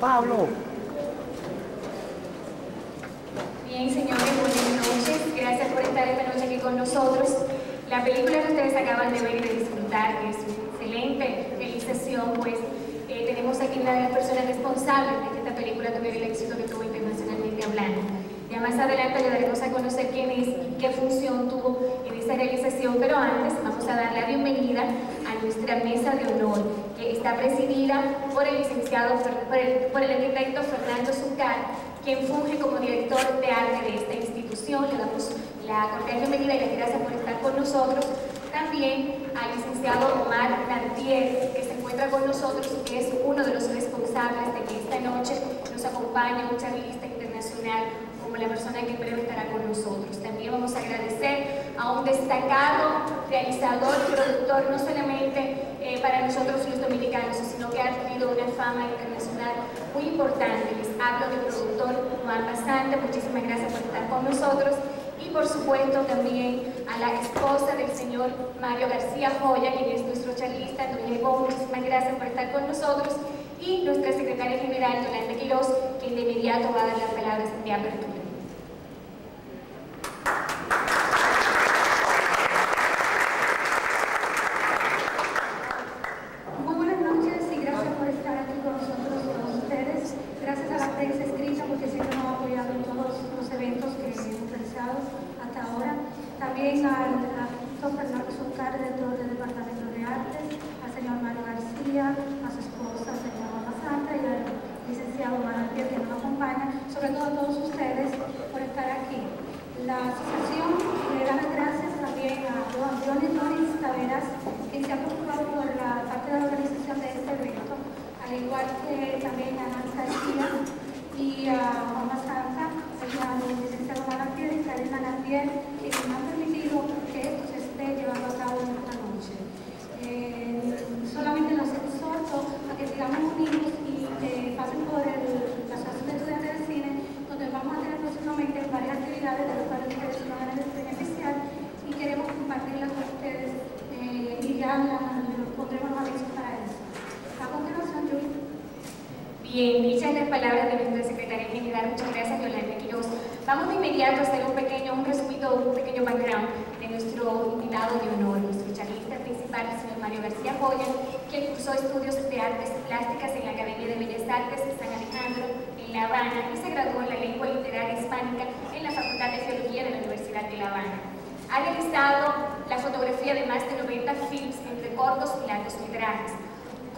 Pablo. Bien, señores, buenas noches. Gracias por estar esta noche aquí con nosotros. La película que ustedes acaban de ver y de disfrutar es una excelente realización, pues tenemos aquí una de las personas responsables de que esta película tuviera el éxito que tuvo internacionalmente hablando. Ya más adelante le daremos a conocer quién es y qué función tuvo en esta realización, pero antes vamos a dar la bienvenida a nuestra mesa de honor, que está presidida por el licenciado, por el arquitecto Fernando Zucar, quien funge como director de arte de esta institución. Le damos la cordial bienvenida y las gracias por estar con nosotros. También al licenciado Omar Cantier, que se encuentra con nosotros y que es uno de los responsables de que esta noche nos acompañe un charlista internacional, como la persona que en breve estará con nosotros. También vamos a agradecer a un destacado realizador, productor, no solamente para nosotros los dominicanos, sino que ha tenido una fama internacional muy importante. Les hablo del productor Omar Bastante. Muchísimas gracias por estar con nosotros. Y por supuesto también a la esposa del señor Mario García Joya, quien es nuestro charlista, doña Evo. Muchísimas gracias por estar con nosotros. Y nuestra secretaria general, Violante Quirós, quien de inmediato va a dar las palabras de apertura.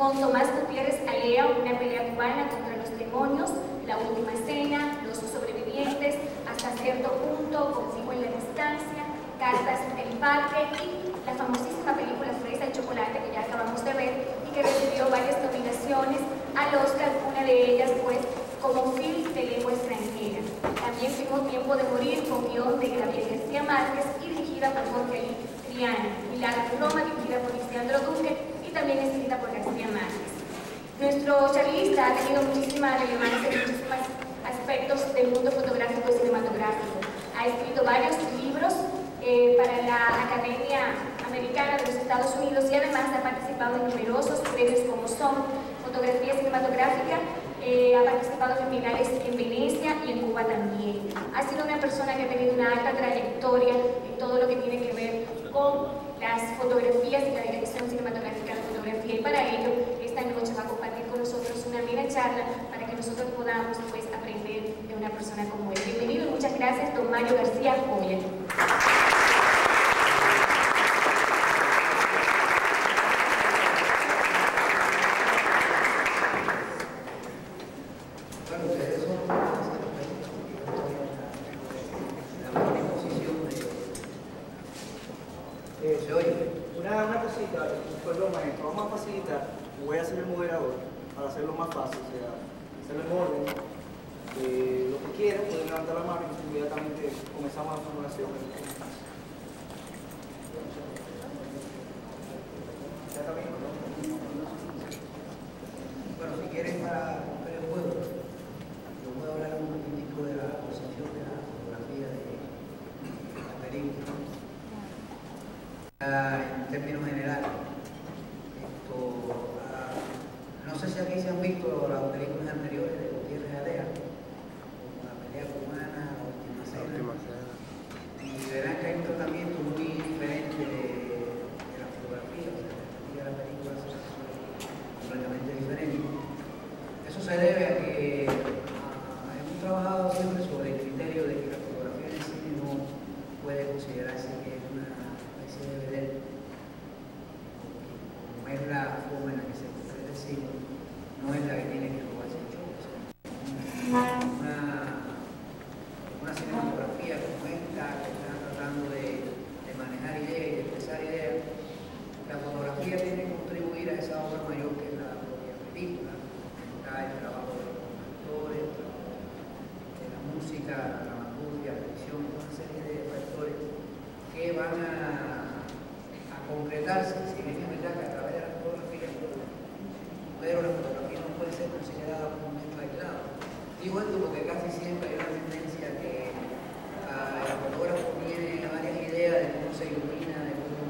Con Tomás Gutiérrez Alea, una pelea cubana contra los demonios, La última cena, Los sobrevivientes, Hasta cierto punto, Consigo en la distancia, Cartas del parque y la famosísima película Fresa y Chocolate, que ya acabamos de ver y que recibió varias nominaciones al Oscar, una de ellas pues como film de lengua extranjera. También firmó Tiempo de morir con guión de Gabriel García Márquez y dirigida por Jorge L. Triana, Milagro en Roma, dirigida por Isidro Duque, y también escrita por García Márquez. Nuestro charlista ha tenido muchísima relevancia en muchísimos aspectos del mundo fotográfico y cinematográfico. Ha escrito varios libros para la Academia Americana de los Estados Unidos y además ha participado en numerosos premios como son Fotografía Cinematográfica, ha participado en finales en Venecia y en Cuba también. Ha sido una persona que ha tenido una alta trayectoria en todo lo que tiene que ver con las fotografías y la dirección cinematográfica de la fotografía, y para ello esta noche va a compartir con nosotros una amena charla para que nosotros podamos pues aprender de una persona como él. Bienvenido y muchas gracias, don Mario García Joya. No sé si aquí se han visto las películas anteriores, completamente diferente. Eso se debe a que hemos trabajado siempre sobre el criterio de que la fotografía en sí no puede considerarse que es una especie de vedette, como es la forma en la que se completa el siglo, no es la que tiene que robarse el show. O sea, una cinematografía como esta, que está tratando de manejar ideas y de expresar ideas, la fotografía tiene que contribuir a esa obra mayor que es la propia película. Está el trabajo de los actores, el trabajo de la música, la dramaturgia, la edición, una serie de factores que van a concretarse, si bien es verdad que a través de la fotografía, pero la fotografía no puede ser considerada como un momento aislado. Digo esto porque casi siempre hay una tendencia que el fotógrafo tiene varias ideas de cómo se ilumina, de cómo se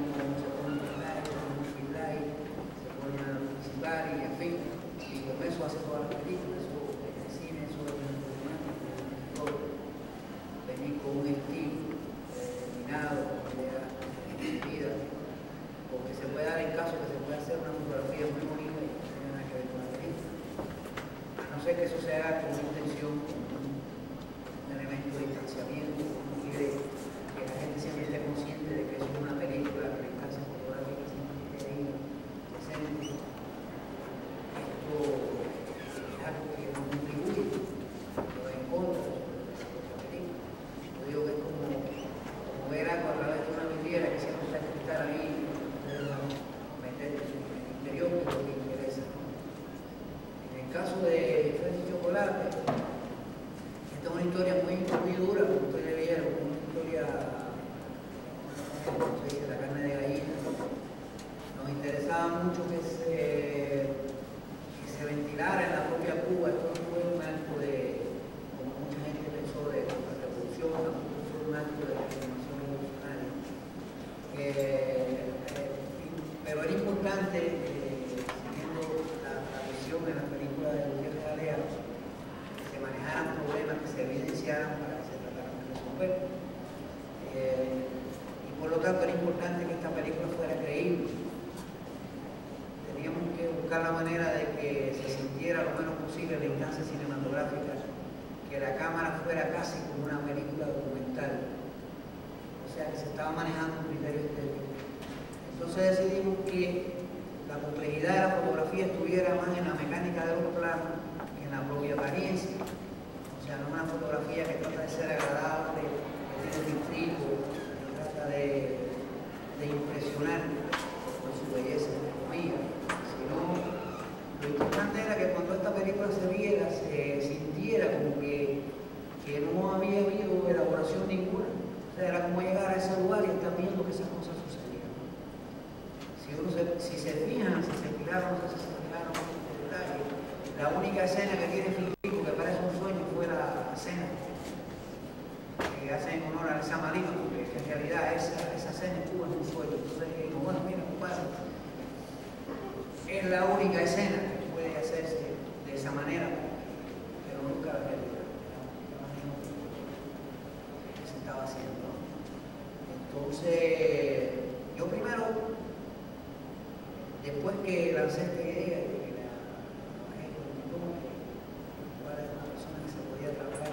y en fin, y con eso hace todas las películas, eso en el cine, eso en el programa, venir con un estilo determinado, con ideas definidas, porque se puede dar el caso que se puede hacer una fotografía muy bonita y no tiene nada que ver con la película, a no ser que eso sea con una intención, con un elemento de distanciamiento, con un quiere que la gente siempre esté consciente de que eso es una película, que la distancia fotográfica siempre esté ahí presente. Es algo que no contribuye, lo encuentro, lo digo que es como ver algo a través de una vidriera que siempre está cristal ahí, meter en el interior, que es lo que interesa. En el caso de Fresa y Chocolate, esta es una historia muy dura, como ustedes vieron, una historia, como se dice, la carne de gallina. Nos interesaba mucho que se ventilara en la propia Cuba. Esto no fue un acto de, como mucha gente pensó, de la revolución, tampoco fue un acto de la revolución revolucionaria. Pero era importante, siguiendo la visión de la película de Gutiérrez Alea, que se manejaran problemas, que se evidenciaran para que se trataran de resolver. Y por lo tanto era importante que esta película fuera creíble. Teníamos que buscar la manera de que se sintiera lo menos posible la instancia cinematográfica, que la cámara fuera casi como una película documental, o sea que se estaba manejando un criterio estético. Entonces decidimos que la complejidad de la fotografía estuviera más en la mecánica de los planos que en la propia apariencia, o sea, no una fotografía que trata de ser agradable, que tiene un intrigo, que trata de impresionar con su belleza, entre comillas. Lo importante era que cuando esta película se viera, se sintiera como que no había habido elaboración ninguna. O sea, era como llegar a ese lugar y estar viendo que esas cosas sucedían. Si se fijan, si se fijaron, en detalle, la única escena que tiene Filipico que parece un sueño fue la cena, que hacen en honor a esa marina, porque en realidad esa cena en Cuba es un sueño. Entonces, digo, bueno, mira, ¿qué pasa? Es la única escena que puede hacerse de esa manera, pero nunca la realidad que se estaba haciendo. Entonces, yo primero, después que lancé esta idea de que la gente era una persona que se podía trabajar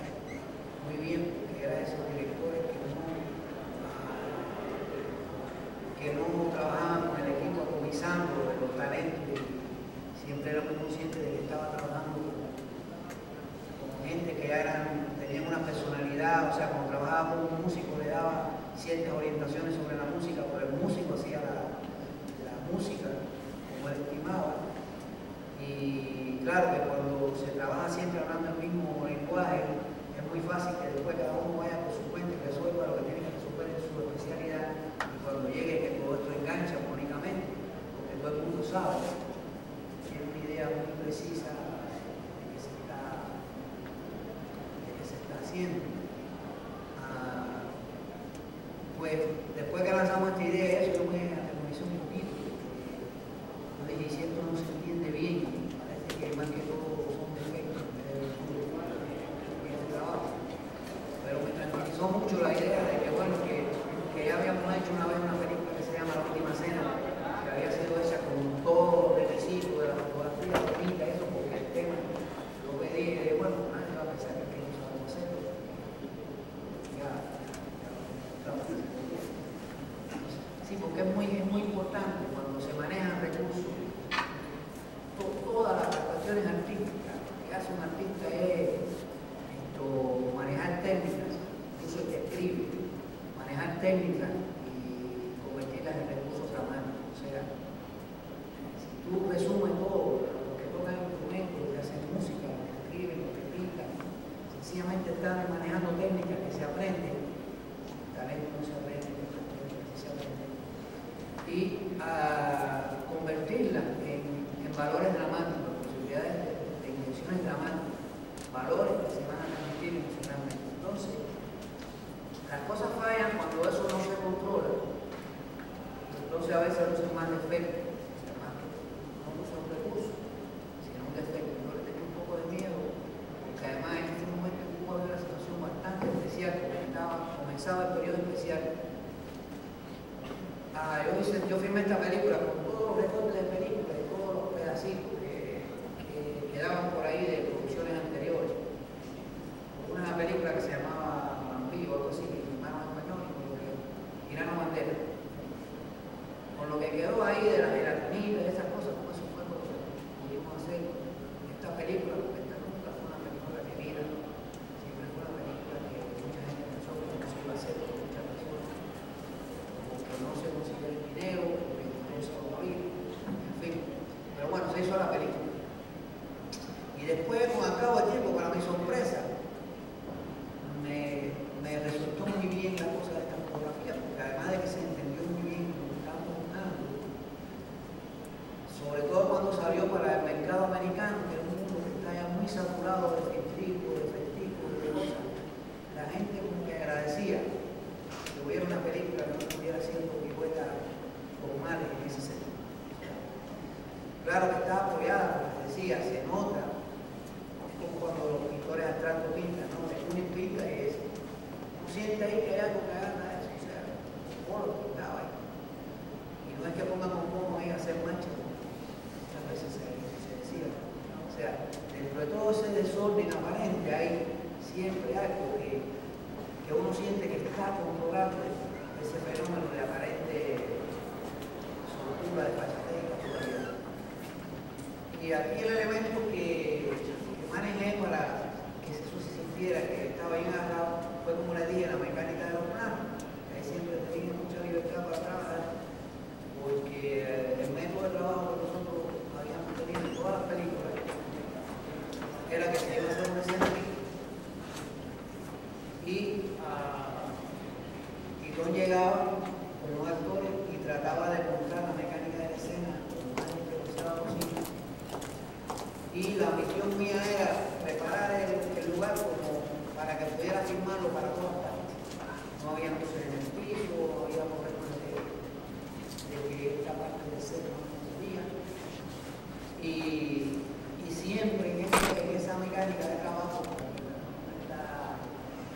muy bien, porque era de esos directores que no trabajaban con el equipo atomizando de los talentos, siempre era muy consciente de que estaba trabajando con gente que tenían una personalidad, o sea, cuando trabajaba con un músico le daba ciertas orientaciones sobre la música, porque el músico hacía la música como él estimaba. Y claro que cuando se trabaja siempre hablando el mismo lenguaje, es muy fácil que después cada uno vaya por su cuenta y resuelva lo que tiene que resolver en su especialidad. Cuando llegue, que todo esto engancha únicamente, porque todo el mundo sabe, tiene una idea muy precisa de qué se está haciendo. Pues después que lanzamos esta idea, eso yo me atemorizó un poquito. Yo dije, si esto no se entiende bien, parece que más que todo son defectos en el trabajo. Pero me tranquilizó mucho la idea de que, bueno, que ya habíamos hecho una vez una película que se llama La Última Cena, que había sido hecha con todo buenas técnicas y convertirlas en recursos a mano. O sea, si tú resumes todo, los que tocan instrumentos, los que hacen música, los que escriben, los que pintan, sencillamente están manejando técnicas que se aprenden, talento no se aprende, se aprende. Y a convertirlas en valores dramáticos, posibilidades de invenciones dramáticas, valores que se van a transmitir emocionalmente. Entonces, las cosas fallan cuando eso no se controla. Entonces a veces usan más defectos, no usan recursos, sino un defecto. Yo le tengo un poco de miedo, porque además en este momento en Cuba había una situación bastante especial, comenzaba el periodo especial. Yo firmé esta película con todos los recortes de películas y todos los pedacitos que quedaban por ahí de producciones anteriores. Una película que se llamaba algo así, hermano español, y Irano Mandela. Con lo que quedó ahí de la gelatina y de esas cosas, como eso fue lo que pudimos hacer esta película, porque esta nunca fue una película que mira, siempre fue una película que mucha gente pensó que no se iba a hacer por muchas personas, porque no se consiguió el dinero, porque no se va a oír, en fin. Pero bueno, se hizo la película. Y después, con el cabo del tiempo, para mi sorpresa, me resultó muy bien la cosa de esta fotografía, porque además de que se entendió muy bien lo que estaba contando, sobre todo cuando salió para el mercado americano, que es un mundo que está ya muy saturado de filtricos, de festivos, de cosas, la gente como que agradecía que hubiera una película que no estuviera haciendo piruetas formales en ese sentido. Claro que estaba apoyada, como les decía, se nota, como cuando los pintores abstractos pintan, ¿no? Una pinta y es siente ahí que hay algo que haga nada de eso, o sea, por lo que estaba ahí. Y no es que pongan un poco ahí a hacer manchas, muchas veces se decía. O sea, dentro de todo ese desorden aparente hay siempre algo que uno siente que está controlando ese fenómeno de aparente soltura, de fachatez y naturalidad. Y aquí el elemento que manejé para que eso se sintiera que estaba ahí agarrado fue como les dije, la mecánica de los planos, que ahí siempre tenía mucha libertad para trabajar, porque el método de trabajo que nosotros habíamos tenido en todas las películas era que se iba a hacer una escena y Don llegaba con los actores y trataba de montar la mecánica de la escena lo más improvisada posible. Y la misión mía era preparar el lugar como para que pudiera firmarlo para todas partes. No había luces en el piso, no había problemas de que esta parte del centro no podía. Y siempre en esa mecánica de trabajo, está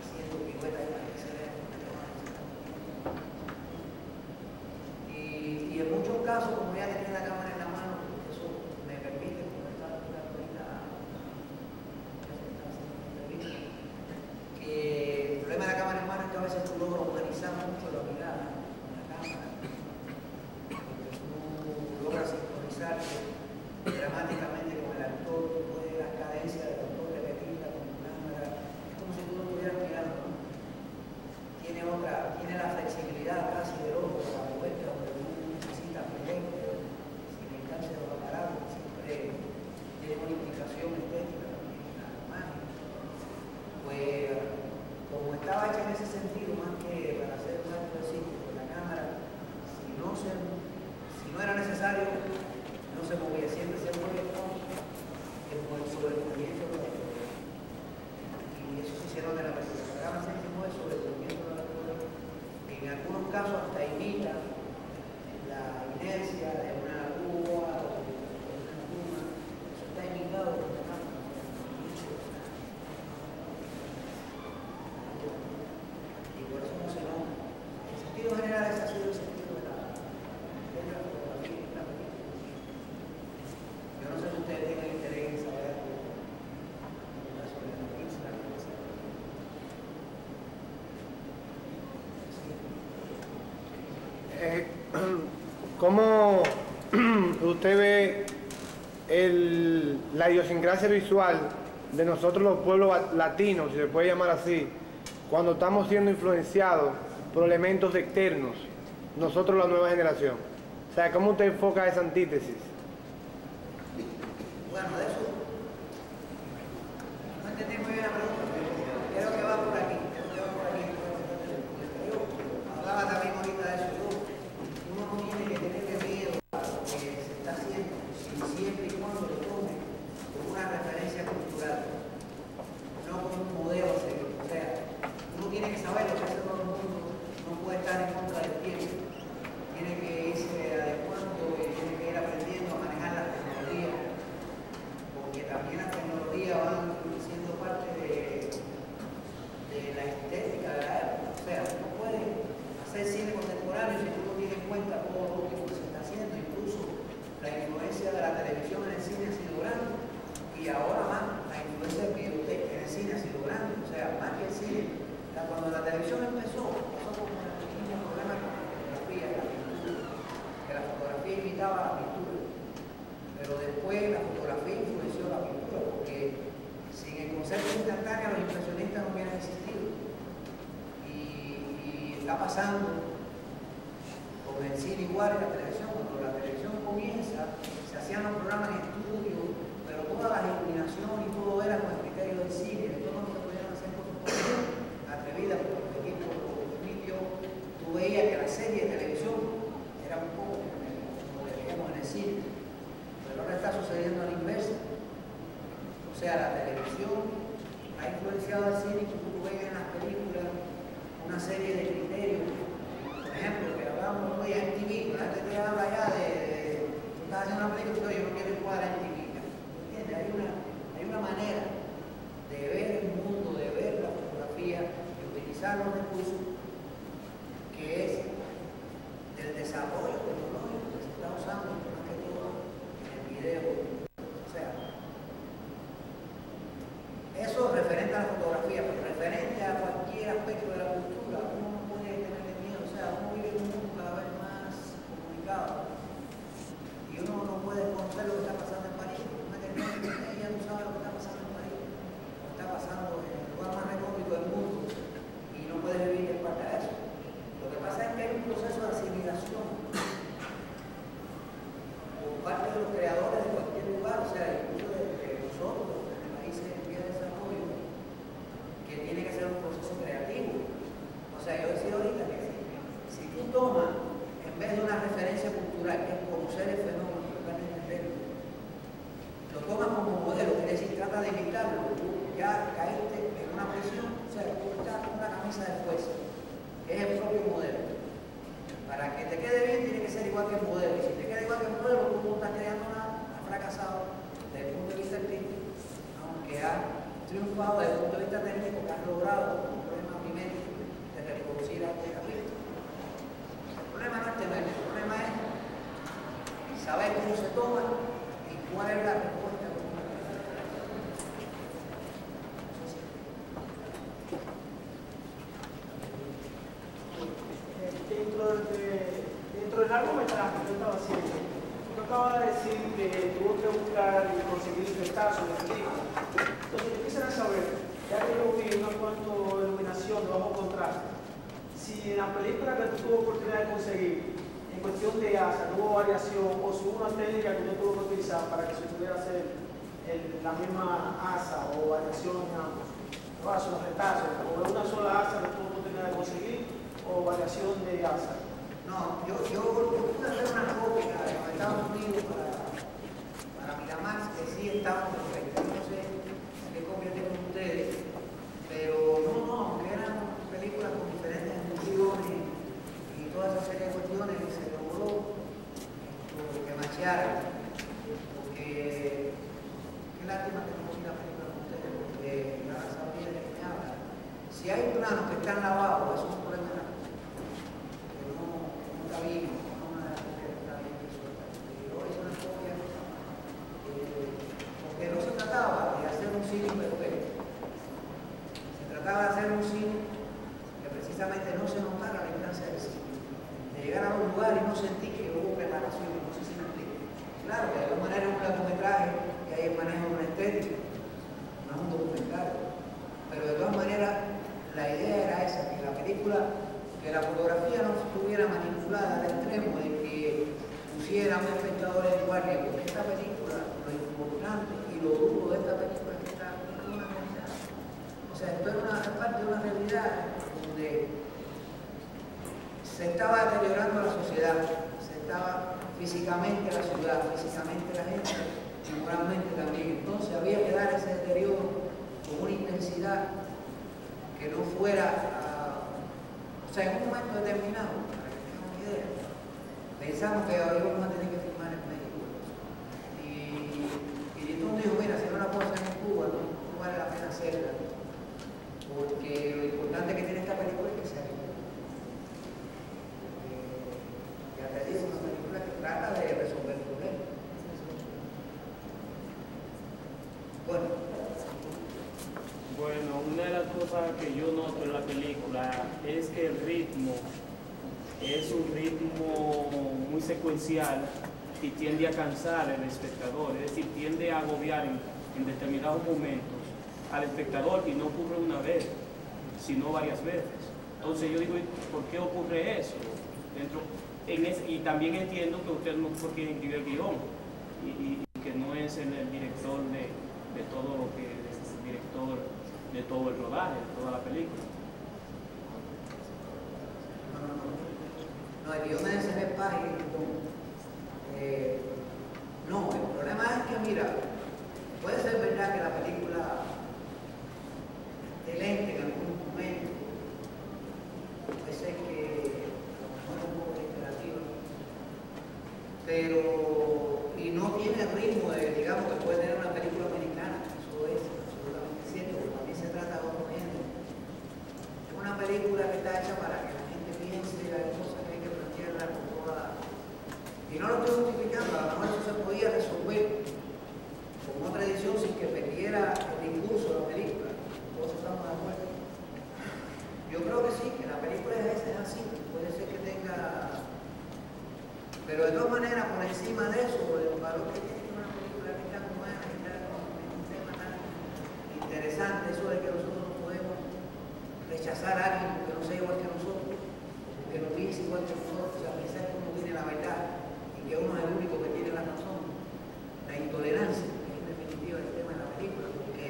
haciendo piruetas y la y en muchos casos, como ya tenía la cámara en la mano, eso me permite comenzar la presentación. El problema de la cámara humana es que a veces tú logras humanizar mucho la mirada con la cámara. Tú logras sincronizarte dramáticamente con el actor, tú puedes la cadencia del actor repetirla con tu cámara. Es como si tú no estuvieras mirando. Tiene la flexibilidad casi del ojo, la vuelta, donde tú necesitas lentes, sin el alcance de los aparatos, siempre tiene una implicación estética también en la imagen. Pues, como estaba hecha en ese sentido, más que para hacer un acto de sitio con la cámara, si no era necesario, no se movía, siempre se movía con el sobremovimiento de la actora. Y eso se hicieron de la película. La cámara se mueve sobre el movimiento de la actora. En algunos casos hasta imita la inercia de una grúa o de una pluma. Eso está imitado por la cámara. Por eso no se nombra. El sentido general es así, el sentido de la fotografía y la película. Yo no sé si ustedes tienen interés en saber sobre la película. ¿Cómo usted ve la idiosincrasia visual de nosotros los pueblos latinos, si se puede llamar así, cuando estamos siendo influenciados por elementos externos, nosotros la nueva generación. O sea, ¿cómo usted enfoca esa antítesis? Bueno, de eso no entendí muy bien la pregunta. Creo que va por aquí. Hablaba también ahorita de eso. Uno no tiene que tener miedo a lo que se está haciendo, siempre y cuando lo tome como una referencia cultural, no como un modelo serio. O sea, uno tiene que saber lo que hace todo el mundo, no puede estar en contra del tiempo. Tiene que irse adecuando y tiene que ir aprendiendo a manejar la tecnología, porque también la tecnología va siendo parte de la estética de la época. O sea, uno puede hacer cine contemporáneo si uno tiene en cuenta todo lo que se está haciendo. Incluso la influencia de la televisión en el cine ha sido grande, y ahora más la influencia del videoteca en el cine ha sido grande. O sea, más que el cine, cuando la televisión empezó, como un pequeño problema con la fotografía, la pintura, que la fotografía imitaba a la pintura, pero después la fotografía influenció la pintura, porque sin el concepto instantáneo los impresionistas no hubieran existido. Y está pasando con el cine igual y la televisión. Cuando la televisión comienza, se hacían los programas en estudio, pero toda la iluminación y todo era con el criterio del cine. Entonces no se podían hacer cosas atrevidas, porque el equipo permitió. Tú veías que la serie de televisión era un poco como decíamos en el cine, pero ahora está sucediendo a la inversa. O sea, la televisión ha influenciado al cine, que tú ves en las películas una serie de criterios. Por ejemplo, que hablábamos hoy en TV, la gente te habla ya de tú estás haciendo una película, yo no quiero jugar en TV. ¿Entiendes? Hay una manera de ver el mundo, de ver la fotografía, de utilizar los recursos, que es del desarrollo tecnológico que se está usando más que todo en el video. O sea, eso es referente a la fotografía, pero referente a cualquier aspecto de la cultura, uno no puede tener miedo. O sea, uno vive en un mundo cada vez más complicado y uno no puede conocer lo que está pasando en París. Ya no sabe lo que está pasando en París, lo que está pasando en el lugar más recóndito del mundo, y no puede vivir en parte de eso. Lo que pasa es que hay un proceso de asimilación por parte de los creadores de cualquier lugar, o sea, incluso de nosotros, de países en vía de desarrollo, que tiene que ser un proceso creativo. O sea, yo decía ahorita que si tú tomas, en vez de una referencia cultural, que es conocer el fenómeno, lo tomas como modelo, es decir, trata de imitarlo. Tú ya caíste en una presión, o sea, tú estás con una camisa de fuerza, que es el propio modelo. Para que te quede bien, tiene que ser igual que el modelo. Y si te queda igual que el modelo, tú no estás creando nada, has fracasado desde el punto de vista artístico, aunque has triunfado desde el punto de vista técnico, que has logrado un problema mimético de reproducir arte y artista. El problema no es temerlo, el problema es saber cómo se toma y cuál es la respuesta. Dentro del largometraje que yo estaba haciendo, tú acabas de decir que tuvo que buscar y conseguir prestazos de películas. Entonces yo quisiera saber, ya que yo vi unos cuantos iluminación, bajo contraste, si en la película que tú tuvo oportunidad de conseguir, en cuestión de asa, hubo variación, o si hubo una técnica que yo tuve que utilizar para que se pudiera hacer la misma asa o variación en ambos, los retazos, o una sola asa que tuvo oportunidad de conseguir, o variación de asa. No, yo pude hacer una copia de los Estados Unidos para Miramar, que sí estaban perfectas. No sé qué copia tengo ustedes, pero no, que eran películas con diferentes emociones y toda esa serie de cuestiones que se logró que machearan. Porque qué lástima que no puse la película con ustedes, porque la sabía de que me habla. Si hay planos que están lavados, eso es un problema. Está bien, yo hice una copia porque no se trataba de hacer un cine perfecto, se trataba de hacer un cine que precisamente no se notara la distancia del cine, de llegar a un lugar y no sentir que hubo preparación, no sé si me explico. Claro que hay un manejo de un largometraje y hay un manejo de una estética, no es un documental, pero de todas maneras la idea era esa, que la película que que la fotografía no estuviera manipulada al extremo de que pusieran espectadores en guardia, porque esta película, lo importante y lo duro de esta película es que está en una realidad. O sea, esto es parte de una realidad donde se estaba deteriorando la sociedad, se estaba físicamente la ciudad, físicamente la gente, y moralmente también. Entonces había que dar ese deterioro con una intensidad que no fuera, o sea, en un momento determinado, para que tengan una idea, pensamos que hoy vamos a tener que filmar en México. Y entonces dijo, mira, hacer una cosa en Cuba no vale la pena hacerla, porque lo importante que tiene esta película es que sea libre. Ya te digo, una película que trata de resolver problemas. Bueno, una de las cosas que yo noto en la película es que el ritmo es un ritmo muy secuencial y tiende a cansar al espectador, es decir, tiende a agobiar en determinados momentos al espectador, y no ocurre una vez, sino varias veces. Entonces yo digo, ¿por qué ocurre eso? Y también entiendo que usted no fue quien escribió el guión y que no es el director de todo lo que es el director de todo el rodaje, de toda la película. No, el guión es ese despaje. No, el problema es que, mira, puede ser verdad que la película de lente en algún momento puede ser que a lo mejor es un poco reiterativa, pero y no tiene el ritmo de, digamos, que puede tener una película americana. Eso es absolutamente cierto, porque también se trata de otro género. Es una película que está hecha para que la gente piense las cosas que hay que plantearla con toda. Y no lo estoy justificando, a lo mejor eso se podía resolver con otra edición sin que perdiera el discurso de la película. Todos estamos de acuerdo. Yo creo que sí, que la película a veces es así, puede ser que tenga. Pero de todas maneras, por encima de eso, el valor que tiene una película que está como es, que está como un tema tan interesante, eso de que nosotros no podemos rechazar a alguien que no sea igual que nosotros, que no piense igual que nosotros, o sea, pensar que uno tiene la verdad y que uno es el único que tiene la razón. La intolerancia, que en definitiva es el tema de la película, porque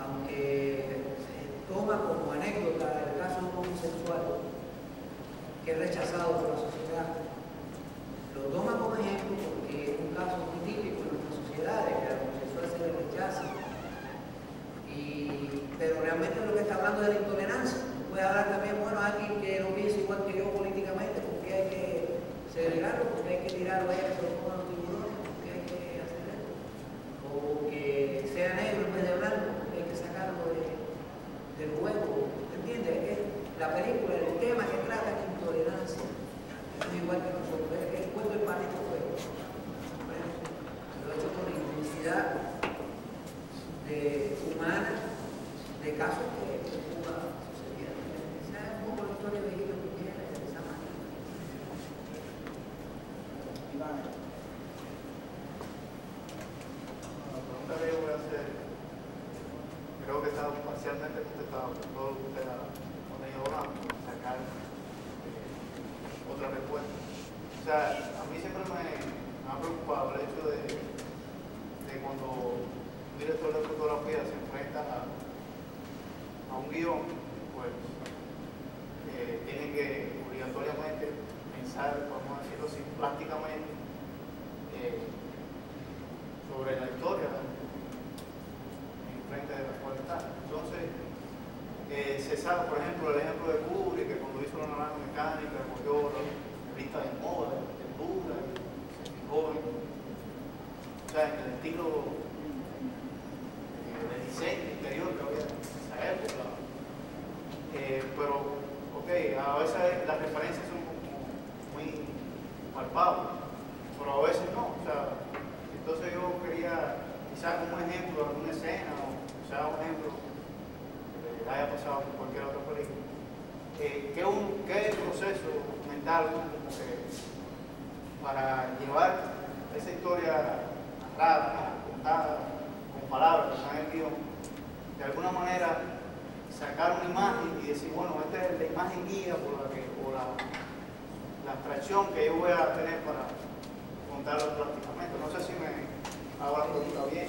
aunque se toma como anécdota el caso homosexual, que es rechazado por la sociedad, lo toma como ejemplo porque es un caso muy típico en nuestras sociedades, que la homosexual se le rechaza. Pero realmente lo que está hablando es de la intolerancia. Puede hablar también, bueno, alguien que no piensa igual que yo políticamente, porque hay que segregarlo, porque hay que tirarlo a ellos con los tiburones, porque hay que hacer esto. O que sea negro en vez de blanco, porque hay que sacarlo del hueco. ¿Entiendes? Es la película, el tema que trata es intolerancia. Es igual que nosotros, es el cuerpo y parte del juego. Lo he hecho con intensidad humana, de casos que Cuba sucedía. ¿Sabes cómo la historia de México era de esa manera? La pregunta que yo voy a hacer, creo que está parcialmente contestada por todo lo que usted ha venido hablando, sacar otra respuesta. O sea, a mí siempre me ha preocupado el hecho de cuando un director de fotografía se enfrenta a un guión, pues tiene que obligatoriamente pensar, vamos a decirlo así, plásticamente sobre la historia en frente de la cual está. Entonces, se sabe, por ejemplo, el ejemplo de Kubrick, que cuando hizo La naranja mecánica, cogió la revista de moda, de cultura, se fijó en el estilo de diseño interior que había en esa época. Pero, ok, a veces las referencias son muy palpables, pero a veces no. O sea, entonces yo quería, quizás como un ejemplo, alguna escena, o quizás un ejemplo que haya pasado por cualquier otra película, ¿qué proceso mental para llevar esa historia narrada, contada, palabras que están en el guión, de alguna manera sacar una imagen y decir, bueno, esta es la imagen guía por la que, o la abstracción que yo voy a tener para contarlo prácticamente. No sé si me hago la pregunta bien.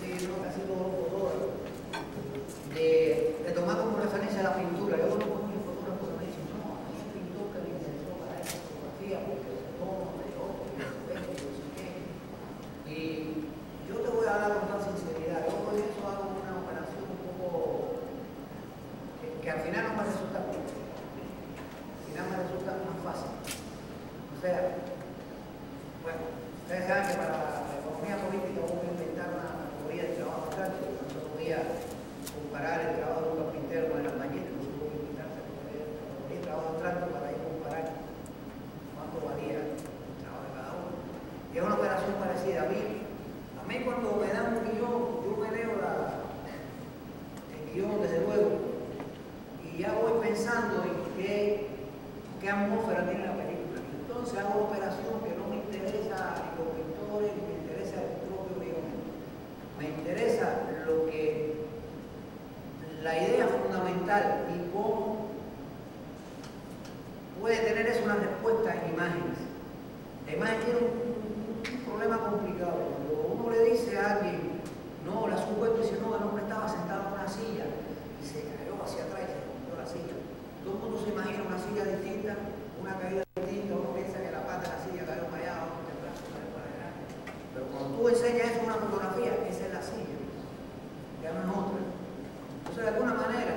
Sí, yo casi todo. De tomar como referencia la pintura. Yo no conozco un fotógrafo que me dice, no, aquí es un pintor que me interesó para esta fotografía, porque el tono, el otro, el efecto, no sé qué. Y yo te voy a hablar con toda sinceridad. Yo por eso hago una operación un poco que al final no me resulta mucho. Al final me resulta más fácil. O sea, bueno, ustedes saben que para la economía política hubo que inventar una teoría de trabajo práctico, no podía comparar el trabajo de un carpintero con el albañil, no se puede inventarse el trabajo abstracto para ir comparar cuánto valía el trabajo de cada uno. Y es una operación parecida a mí. A mí cuando me dan un guión, yo me leo el guión desde luego y ya voy pensando en qué atmósfera tiene la película. Entonces hago operación que no me interesa ni los pintores, ni me interesa el propio guión. Me interesa lo que la idea fundamental y cómo puede tener eso una respuesta en imágenes. La imagen tiene un problema complicado. Cuando uno le dice a alguien, no, la supuesto, dice, no, el hombre estaba sentado en una silla y se cayó hacia atrás y se rompió la silla. Todo el mundo se imagina una silla distinta, una caída distinta, uno piensa que la pata de la silla cayó para allá, otro el brazo cayó para allá. Pero cuando tú enseñas eso en una fotografía, esa es la silla, ya no es otra. Entonces, de alguna manera,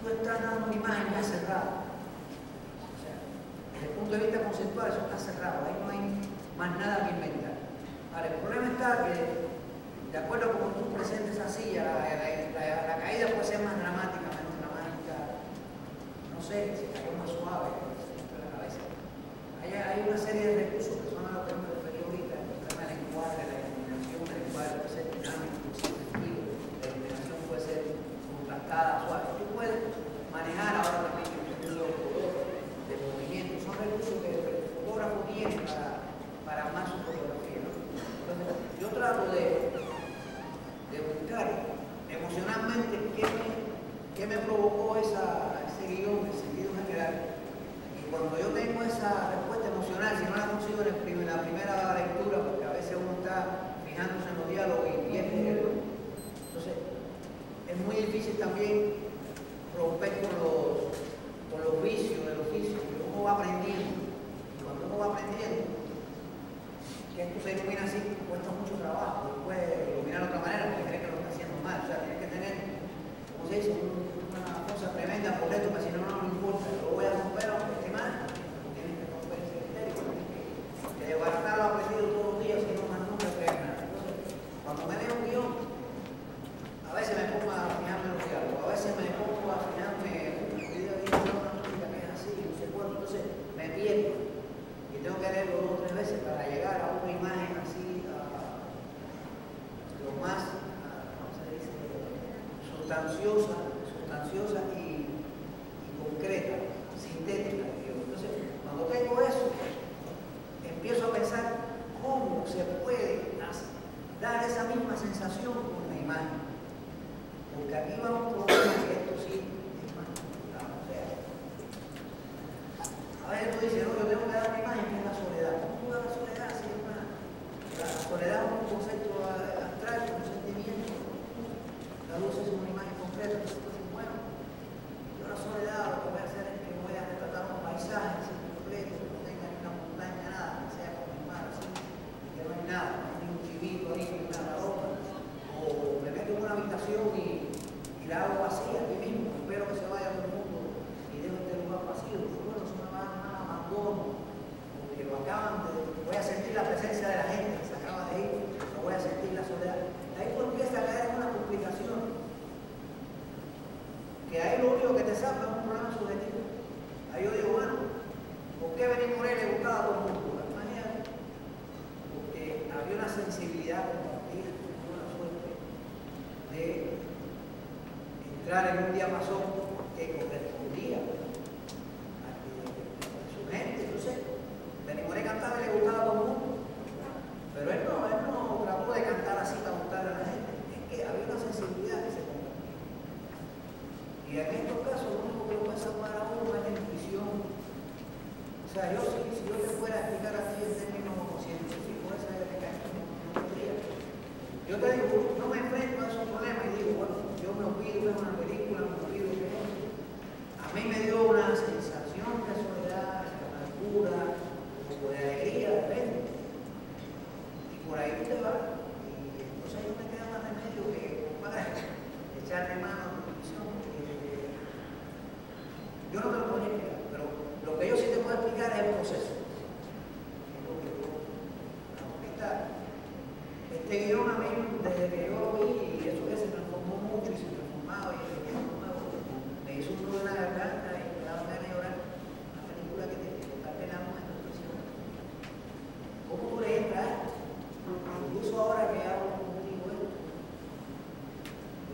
tú estás dando una imagen ya cerrada. O sea, desde el punto de vista conceptual, eso está cerrado, ahí no hay más nada que inventar. Ahora, el problema está que, de acuerdo a cómo tú presentes así, la caída puede ser más dramática, menos dramática, no sé, se cayó más suave, se cayó la cabeza. Hay una serie de recursos que son a los que me referí ahorita, el tema del encuadre, la iluminación, el encuadre puede ser dinámico, la iluminación puede ser contrastada, suave. Tú puedes manejar ahora también el estudio del color, del movimiento, son recursos que el fotógrafo tiene para armar su fotografía, ¿no? Entonces, yo trato de buscar emocionalmente qué me provocó ese guión, el sentido general. Y cuando yo tengo esa respuesta emocional, si no la consigo en la primera lectura, porque a veces uno está fijándose en los diálogos y pierde el... Entonces, es muy difícil también romper con los vicios del oficio, que uno va aprendiendo. Y cuando uno va aprendiendo, que esto se ilumina así, cuesta mucho trabajo, después iluminar de otra manera porque cree que lo está haciendo mal. O sea, tiene que tener, como se dice, una cosa tremenda por esto, porque si no, no me importa, lo voy a romper, aunque esté mal, tienes que romper ese criterio, tienes que desbaratarlo aprendido todos los días, si no más nunca creas nada. Entonces, cuando me leo un guión, a veces me pongo a fijarme en los diálogos, a veces me pongo a fijarme un video de una música que es así, no sé cuánto, entonces me pierdo. Tengo que leerlo 2 o 3 veces para llegar a una imagen así, lo más, ¿cómo se dice?, sustanciosa y concreta, sintética. Entonces, cuando tengo eso, empiezo a pensar cómo se puede dar esa misma sensación con la imagen. Porque aquí va un problema que esto sí es más complicado. O sea, a veces tú dices, no, yo tengo que dar una imagen que es la soledad. ¿Cómo la soledad? Sí, la soledad es un concepto abstracto, un sentimiento. La luz es una imagen concreta. Entonces, bueno, yo la soledad lo que voy a hacer es que voy a retratar un paisaje así completo, que no tenga ni una montaña, nada, que sea como el mar, así, que no hay nada, no hay ni un chivito, ni una ropa. O me meto en una habitación y la hago vacía a mí mismo, espero que se vaya a un mundo y dejo este lugar vacío. Porque lo acaban de... Voy a sentir la presencia de la gente que se acaba de ir, no voy a sentir la soledad. De ahí empieza a caer una complicación. Que ahí lo único que te salva es un problema subjetivo. Ahí yo digo, bueno, ¿por qué venir Morelia y buscar a todo el mundo? Imagínate. Porque había una sensibilidad compartida, una suerte de entrar en un diapasón que correspondía. Benimoré cantaba y le gustaba a todo el mundo, pero él no trató de cantar así para gustar a la gente. Es que había una Yo te digo, no me enfrento a esos problemas y digo, bueno, yo me olvido de una película, me olvido de otra. A mí me dio una sensación de soledad, de amargura, de alegría, de repente. Y por ahí te va. Y entonces no me queda más remedio que comparar, echarle mano a tu visión. Yo no te lo podría explicar, pero lo que yo sí te puedo explicar es el proceso. Este guión a mí, desde que yo lo vi, y eso que se transformó mucho, y se transformaba, y se transformaba, me hizo un nudo en la garganta, y me daba ganas de llorar. Una película que te está pelando en la presión. ¿Cómo tú le entras? Incluso ahora que hago contigo esto,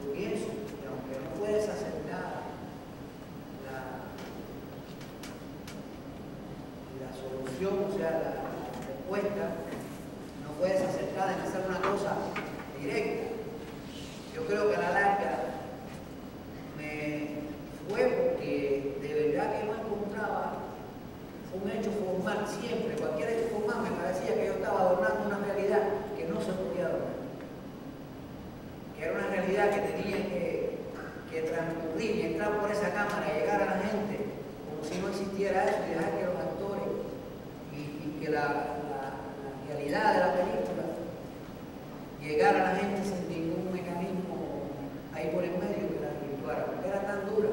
yo pienso que aunque no puedes aceptar la solución, o sea, la respuesta, puedes acercar en hacer una cosa directa. Yo creo que a la larga me fue porque de verdad que no encontraba un hecho formal siempre. Cualquier hecho formal me parecía que yo estaba adornando una realidad que no se podía adornar. Que era una realidad que tenía que transcurrir y entrar por esa cámara y llegar a la gente como si no existiera eso y dejar que los actores y que la realidad de la película, llegar a la gente sin ningún mecanismo ahí por el medio que la virtuara, porque era tan dura.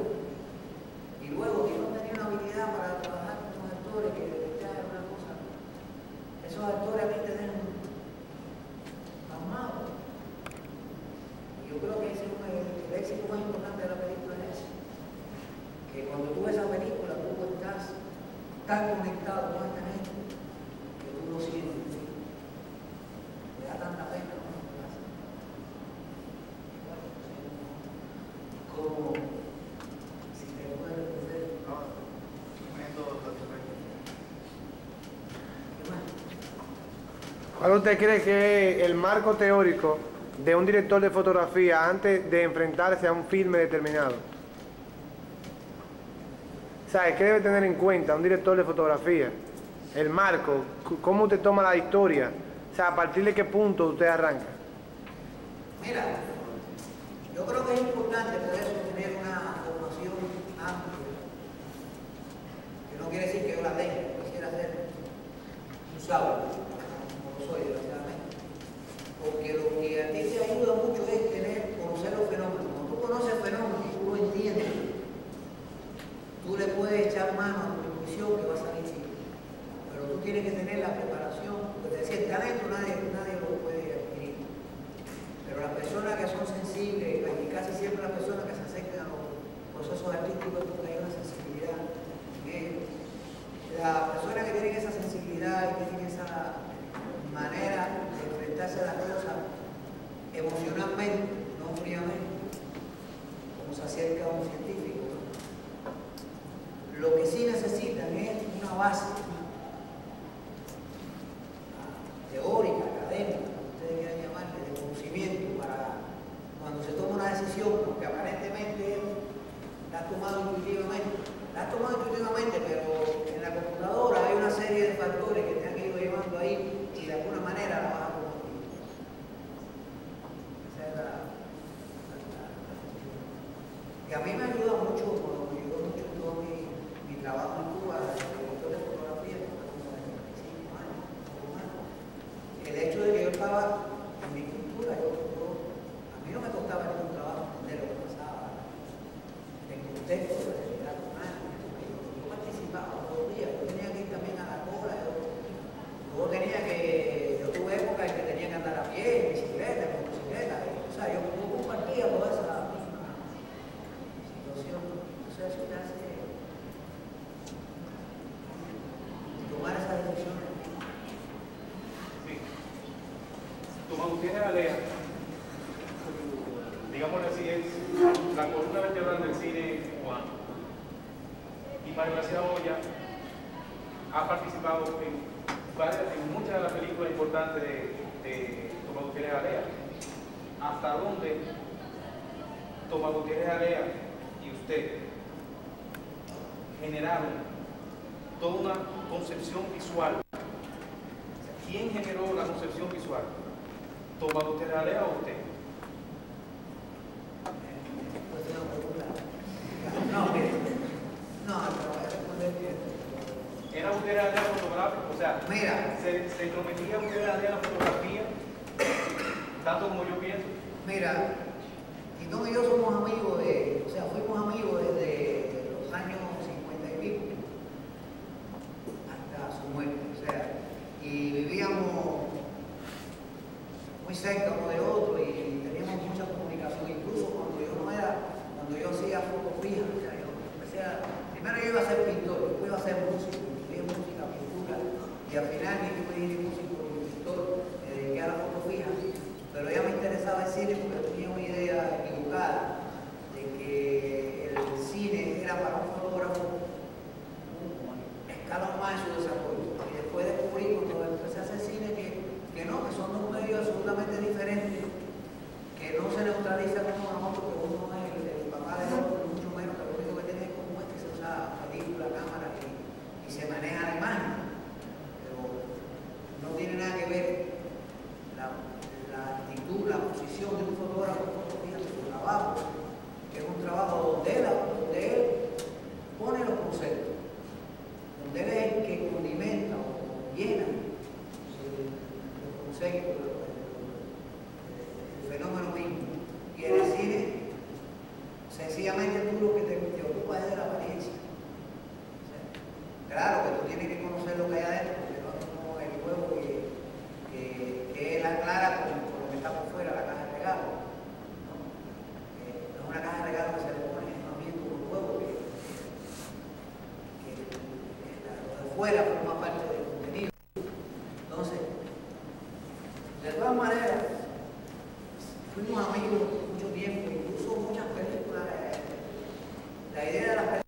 Y luego que no tenía una habilidad para trabajar con los actores, que ya era una cosa. Esos actores a mí te dejan amados. Yo creo que ese es el éxito más importante de la película es ese. Que cuando tú ves esa película, tú estás tan conectado con esta gente que tú lo sientes. Tanta pena, ¿no? Como si te puedes hacer. No, tremendo, tremendo. ¿Cuál usted cree que es el marco teórico de un director de fotografía antes de enfrentarse a un filme determinado? ¿Sabes qué debe tener en cuenta un director de fotografía? El marco, cómo usted toma la historia. O sea, ¿a partir de qué punto usted arranca? Mira, yo creo que es importante poder tener una formación amplia. Que no quiere decir que yo la tenga, quisiera ser un sabio, como lo soy, desgraciadamente. Porque lo que a ti te ayuda mucho es conocer los fenómenos. Cuando tú conoces fenómenos y tú lo entiendes, tú le puedes echar mano a tu intuición que va a salir bien. Pero tú tienes que tener la preparación. Es decir, talento nadie lo puede adquirir. Pero las personas que son sensibles, y casi siempre las personas que se acercan a los procesos artísticos, porque hay una sensibilidad en ellos. Las personas que tienen esa sensibilidad y tienen esa manera de enfrentarse a las cosas emocionalmente, no fríamente, como se acerca a un científico, lo que sí necesitan es una base teórica, académica, como ustedes quieran llamarle, de conocimiento para cuando se toma una decisión, porque aparentemente la has tomado intuitivamente. La has tomado intuitivamente, pero en la computadora hay una serie de factores que te han ido llevando ahí y de alguna manera la vas a compartir. Esa es la cuestión. Que a mí me ayuda mucho, me ayudó mucho todo mi trabajo en Cuba, el hecho de que yo estaba en mi cultura, a mí no me costaba ningún trabajo entender lo que pasaba en contexto de la realidad humana. Yo participaba todos los días, yo tenía que ir también a la cola, yo tuve época en que tenía que andar a pie, en bicicleta, en motocicleta, o sea, yo compartía toda esa situación. Entonces eso te hace tomar esas decisiones. Tomás Gutiérrez Alea, digámoslo así, es la columna vertebral del cine cubano. Y Mario García Joya ha participado en muchas de las películas importantes de Tomás Gutiérrez Alea. ¿Hasta dónde Tomás Gutiérrez Alea y usted generaron toda una concepción visual? ¿Quién generó la concepción visual? Tomás Gutiérrez Alea o usted? ¿Era usted la aldea fotográfica? O sea, mira, ¿se entrometía usted la aldea de la fotografía? Tanto como yo pienso. Mira, Tito y yo somos amigos de, o sea, fuimos amigos desde los años 50 y pico hasta su muerte. O sea, y vivíamos muy cerca uno de otro y teníamos mucha comunicación, incluso cuando yo no era, cuando yo hacía fotos fijas, o sea, yo empecé a, primero yo iba a ser pintor, después iba a ser músico. Música, pintura, y al final yo fui músico, pintor, me dediqué a la foto fija, pero ya me interesaba el cine porque tenía una idea equivocada de que el cine era para un fotógrafo un escalón más en su desarrollo. Y después descubrí cuando empecé a hacer cine que no, que son dos medios absolutamente diferentes, que no se neutralizan uno a otro, que uno es el papá del otro, mucho menos, que lo único que tiene es como es que se usa película, cámara y se maneja la imagen, pero no tiene nada que ver la actitud, la posición de un fotógrafo con su trabajo, que es un trabajo donde él pone los conceptos, donde él es el que condimenta o llena los conceptos, el fenómeno mismo. Y en el cine, sencillamente tú lo que te ocupa es de la apariencia. Claro que tú tienes que conocer lo que hay adentro, porque no es el huevo que él aclara con lo que está por fuera, la caja de regalo. No, no es una caja de regalo que se le pone más bien como un huevo, que lo de fuera forma parte del contenido. Entonces, de todas maneras, fuimos amigos mucho tiempo, incluso muchas películas. La idea de las películas.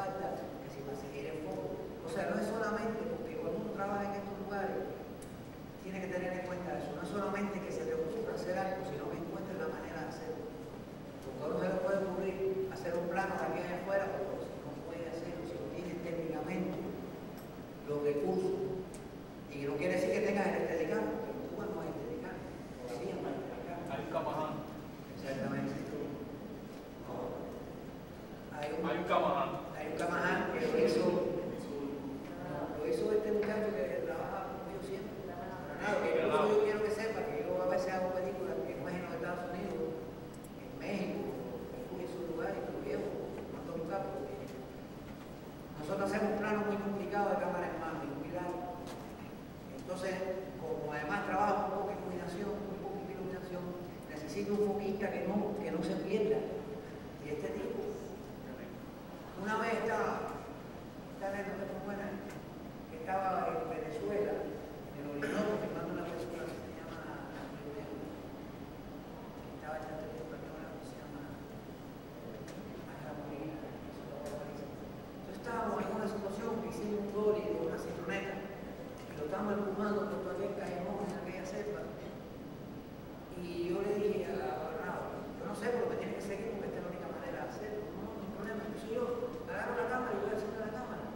Que si va a seguir en foco. O sea, no es solamente porque cuando uno trabaja en estos lugares, tiene que tener en cuenta eso. No solamente que se te ocurra hacer algo, sino que encuentres la manera de hacerlo. Porque a uno se le puede ocurrir hacer un plano de aquí allá afuera, pero si no puede hacerlo, si no tiene técnicamente los recursos. Y no quiere decir que tengas el esteticano, pero tú no es esteticano, todavía no es esteticano. Hay un camaján. Exactamente. Hay un camaján que lo hizo. Eso este muchacho que trabaja conmigo siempre. Claro, que incluso yo quiero que sepa que yo a veces hago películas que imagino en Estados Unidos, en México, en esos lugares, incluso en otros lugares. Nosotros hacemos un plano muy complicado de cámara en mano, y muy largo. Entonces, como además trabajo un poco en iluminación, necesito un foquista que no se pierda. Y este tipo, una vez está en donde fue buena. Estaba en Venezuela, en el Orinoco, filmando una película que se llama estaba echando en española, que se llama Hasta cierto punto. Entonces estábamos en una situación que hicimos un dolly de una citroneta, y lo estábamos empujando por todo aquel callejón en aquella selva. Y yo le dije a Bernardo, yo no sé, pero me tiene que seguir porque esta es la única manera de hacerlo. No, no hay problema. Entonces yo agarro la cámara y voy a hacer la cámara.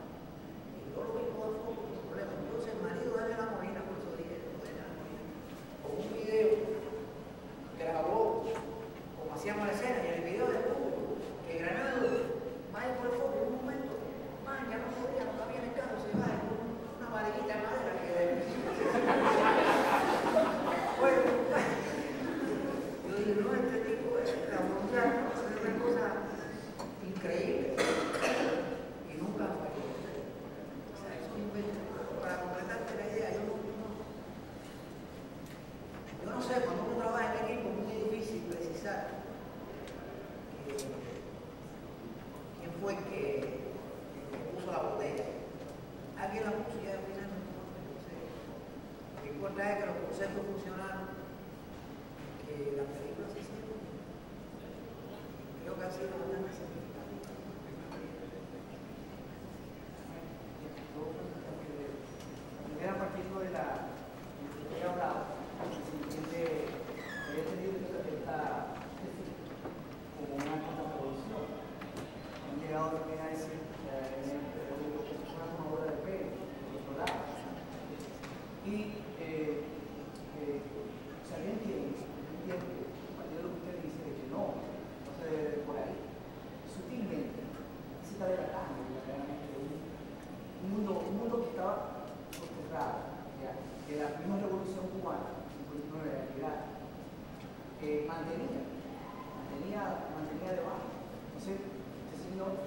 Y yo lo mismo al fondo. Entonces el marido de la morina, por eso dije, con un video, grabó como hacíamos la escena, y en el video del público, que Granado vaya por el foco en un momento, man, ya no podía, todavía en el carro se va, una varillita de madera que bueno, yo dije, no, este tipo es la voluntad, es una cosa increíble. Cuando uno trabaja en equipo es muy difícil precisar quién fue el que puso la botella. Alguien la puso y al final no lo que importa es que los conceptos funcionaron, que las películas se hicieron. Creo que ha sido bastante significativa. La primera partiendo de la que he hablado. Este libro está como una contraproducción. Han llegado también a decir que es una obra de fe, de otro lado. Y o sea, yo entiendo, a partir de lo que usted dice, de que no se debe de por ahí. Sutilmente, se está delatando realmente un mundo que estaba soterrado, de la misma revolución cubana. Una realidad que mantenía debajo. Entonces, este signo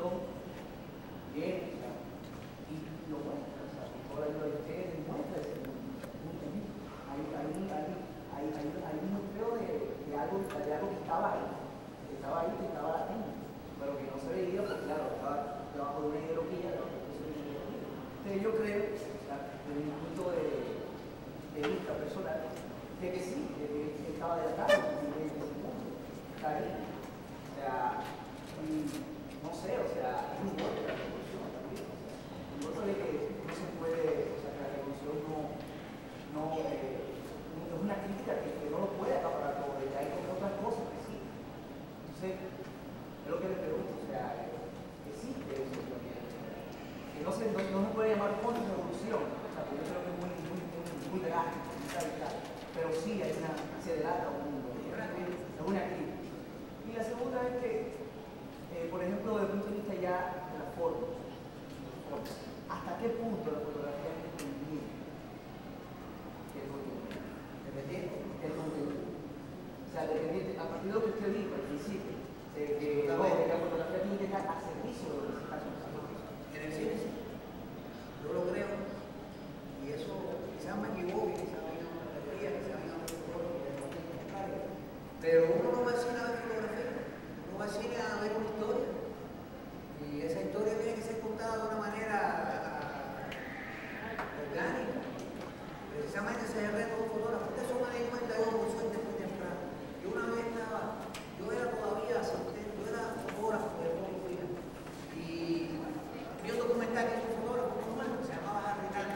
lo entra y lo muestra. O sea, por lo de ustedes muestra ese mundo. Hay un muestreo de algo que estaba latente, pero que no se veía porque, claro, estaba debajo de una ideología. Entonces, yo creo, o sea, desde mi punto de vista personal, de que sí, de que estaba delatado en ese mundo, está bien. O sea, no sé, o sea, es un golpe de la revolución también. Un golpe de que no se puede, o sea, que la revolución no es una crítica que no lo puede acaparar todo, ya hay como otras cosas que sí. Entonces, es lo que le pregunto, o sea, existe eso también. Que no se puede llamar contrarrevolución, o sea, porque yo creo que es muy drástico, pero sí hay una, se delata un mundo, es una crítica. Y la segunda es que, por ejemplo, desde el punto de vista ya de la forma, ¿hasta qué punto la fotografía es contenido? El contenido. O sea, dependiente, a partir de lo que usted dijo al principio, que la fotografía tiene que estar al servicio de los espacios. En el cine, yo lo creo. Y eso quizás me equivoque, quizás me dio una batería, quizás me dio una historia, pero uno no va a cine a ver fotografía, uno va a cine a ver una historia. Y esa historia tiene que ser contada de una manera orgánica. Precisamente ese es el reto de un fotógrafo. Eso me di cuenta yo con suerte muy temprano. Yo una vez estaba, yo era fotógrafo de fotografía. Y vi un documental que hizo un fotógrafo normal, se llamaba Jorge L. Triana.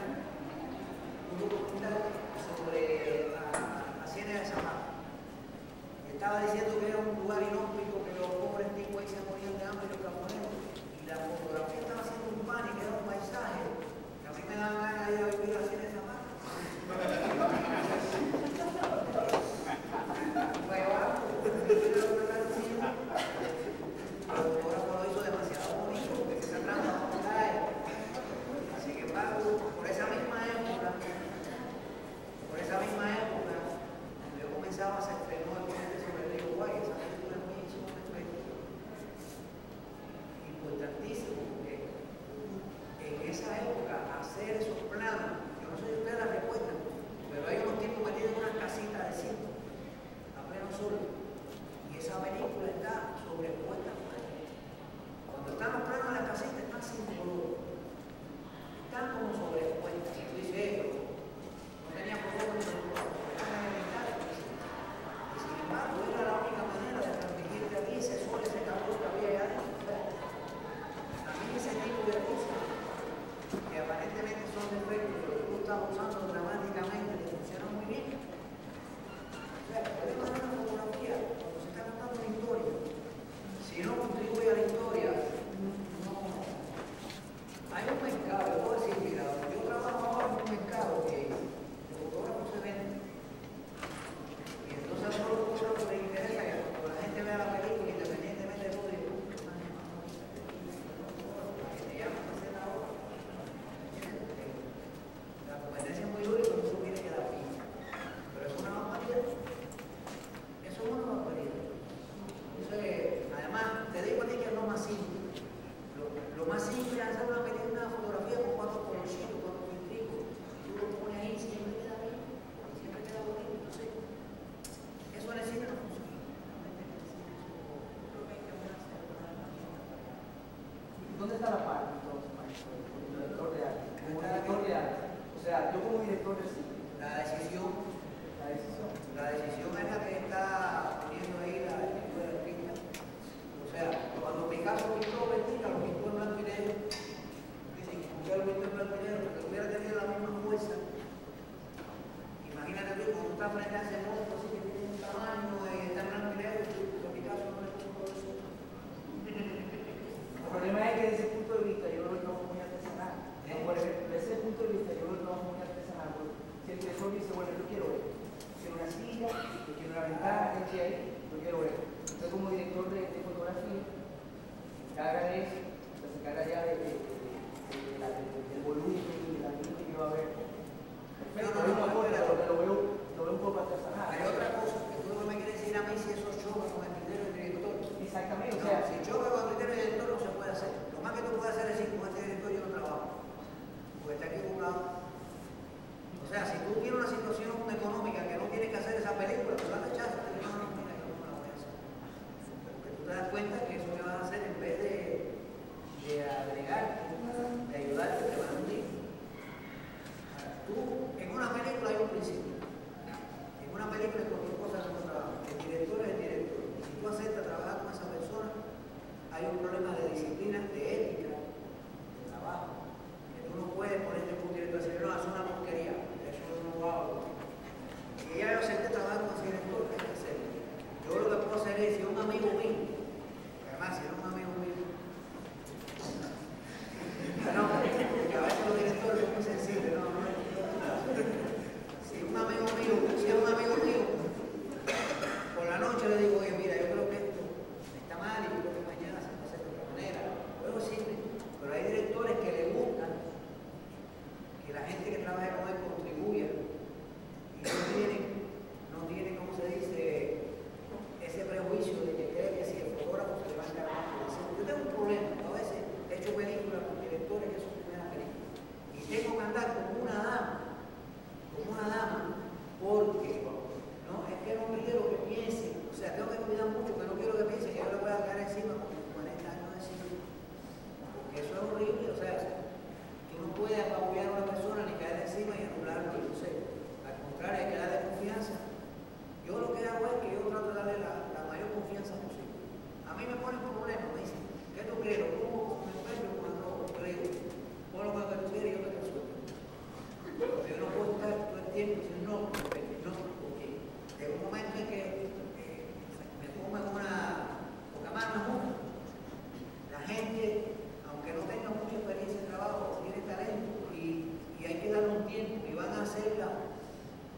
Tiene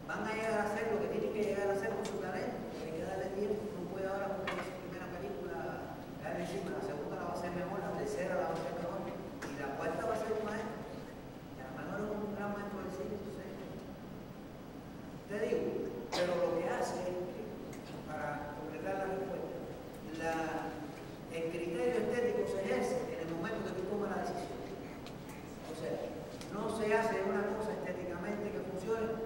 van a llegar a hacer lo que tienen que llegar a hacer con su carrera, hay que darle tiempo, no puede ahora buscar su primera película, darle encima, la segunda la va a hacer mejor, la tercera la va a hacer mejor, y la cuarta va a ser un maestro, y a lo mejor es un gran maestro del cine, entonces, te digo, pero lo que hace es que, para completar la respuesta, el criterio estético se ejerce en el momento que tú tomas la decisión. O sea, no se hace una cosa estéticamente que funcione,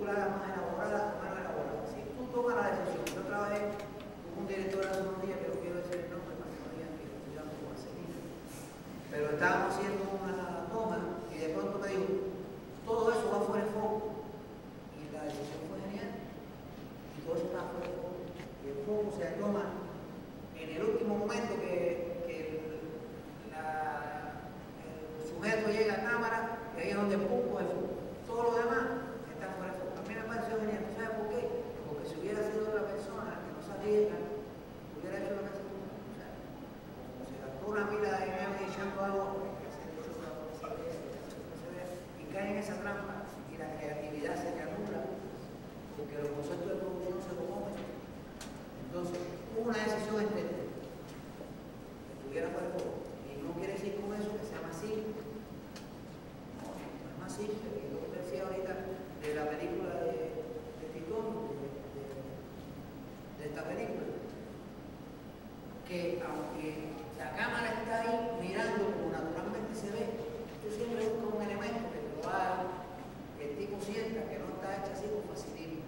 la más elaborada, menos elaborada. Si tú tomas la decisión, yo trabajé con un director hace unos días, pero quiero decir el nombre para que no digan que estudiamos con Marcelino, pero estábamos haciendo una toma y de pronto me dijo, todo eso va fuera de foco, y la decisión fue genial, y todo eso está fuera de foco, y el foco se toma en el último momento que el sujeto llega a cámara, y ahí es donde pongo el foco, todo lo demás. ¿No sabes por qué? Porque si hubiera sido otra persona que no saliera, hubiera hecho lo que hace uno. O sea, como se gastó una pila de dinero y echando algo, y caen en esa trampa y la creatividad se anula, porque los conceptos de producción se lo comen. Entonces, hubo una decisión estética que estuviera fuera de foco. Y no quiere decir con eso que sea masivo. No, no es masivo, y lo que decía ahorita de la película de esta película, que aunque la cámara está ahí mirando como naturalmente se ve, tú siempre buscas un elemento que te lo haga, que el tipo sienta que no está hecha así con facilidad,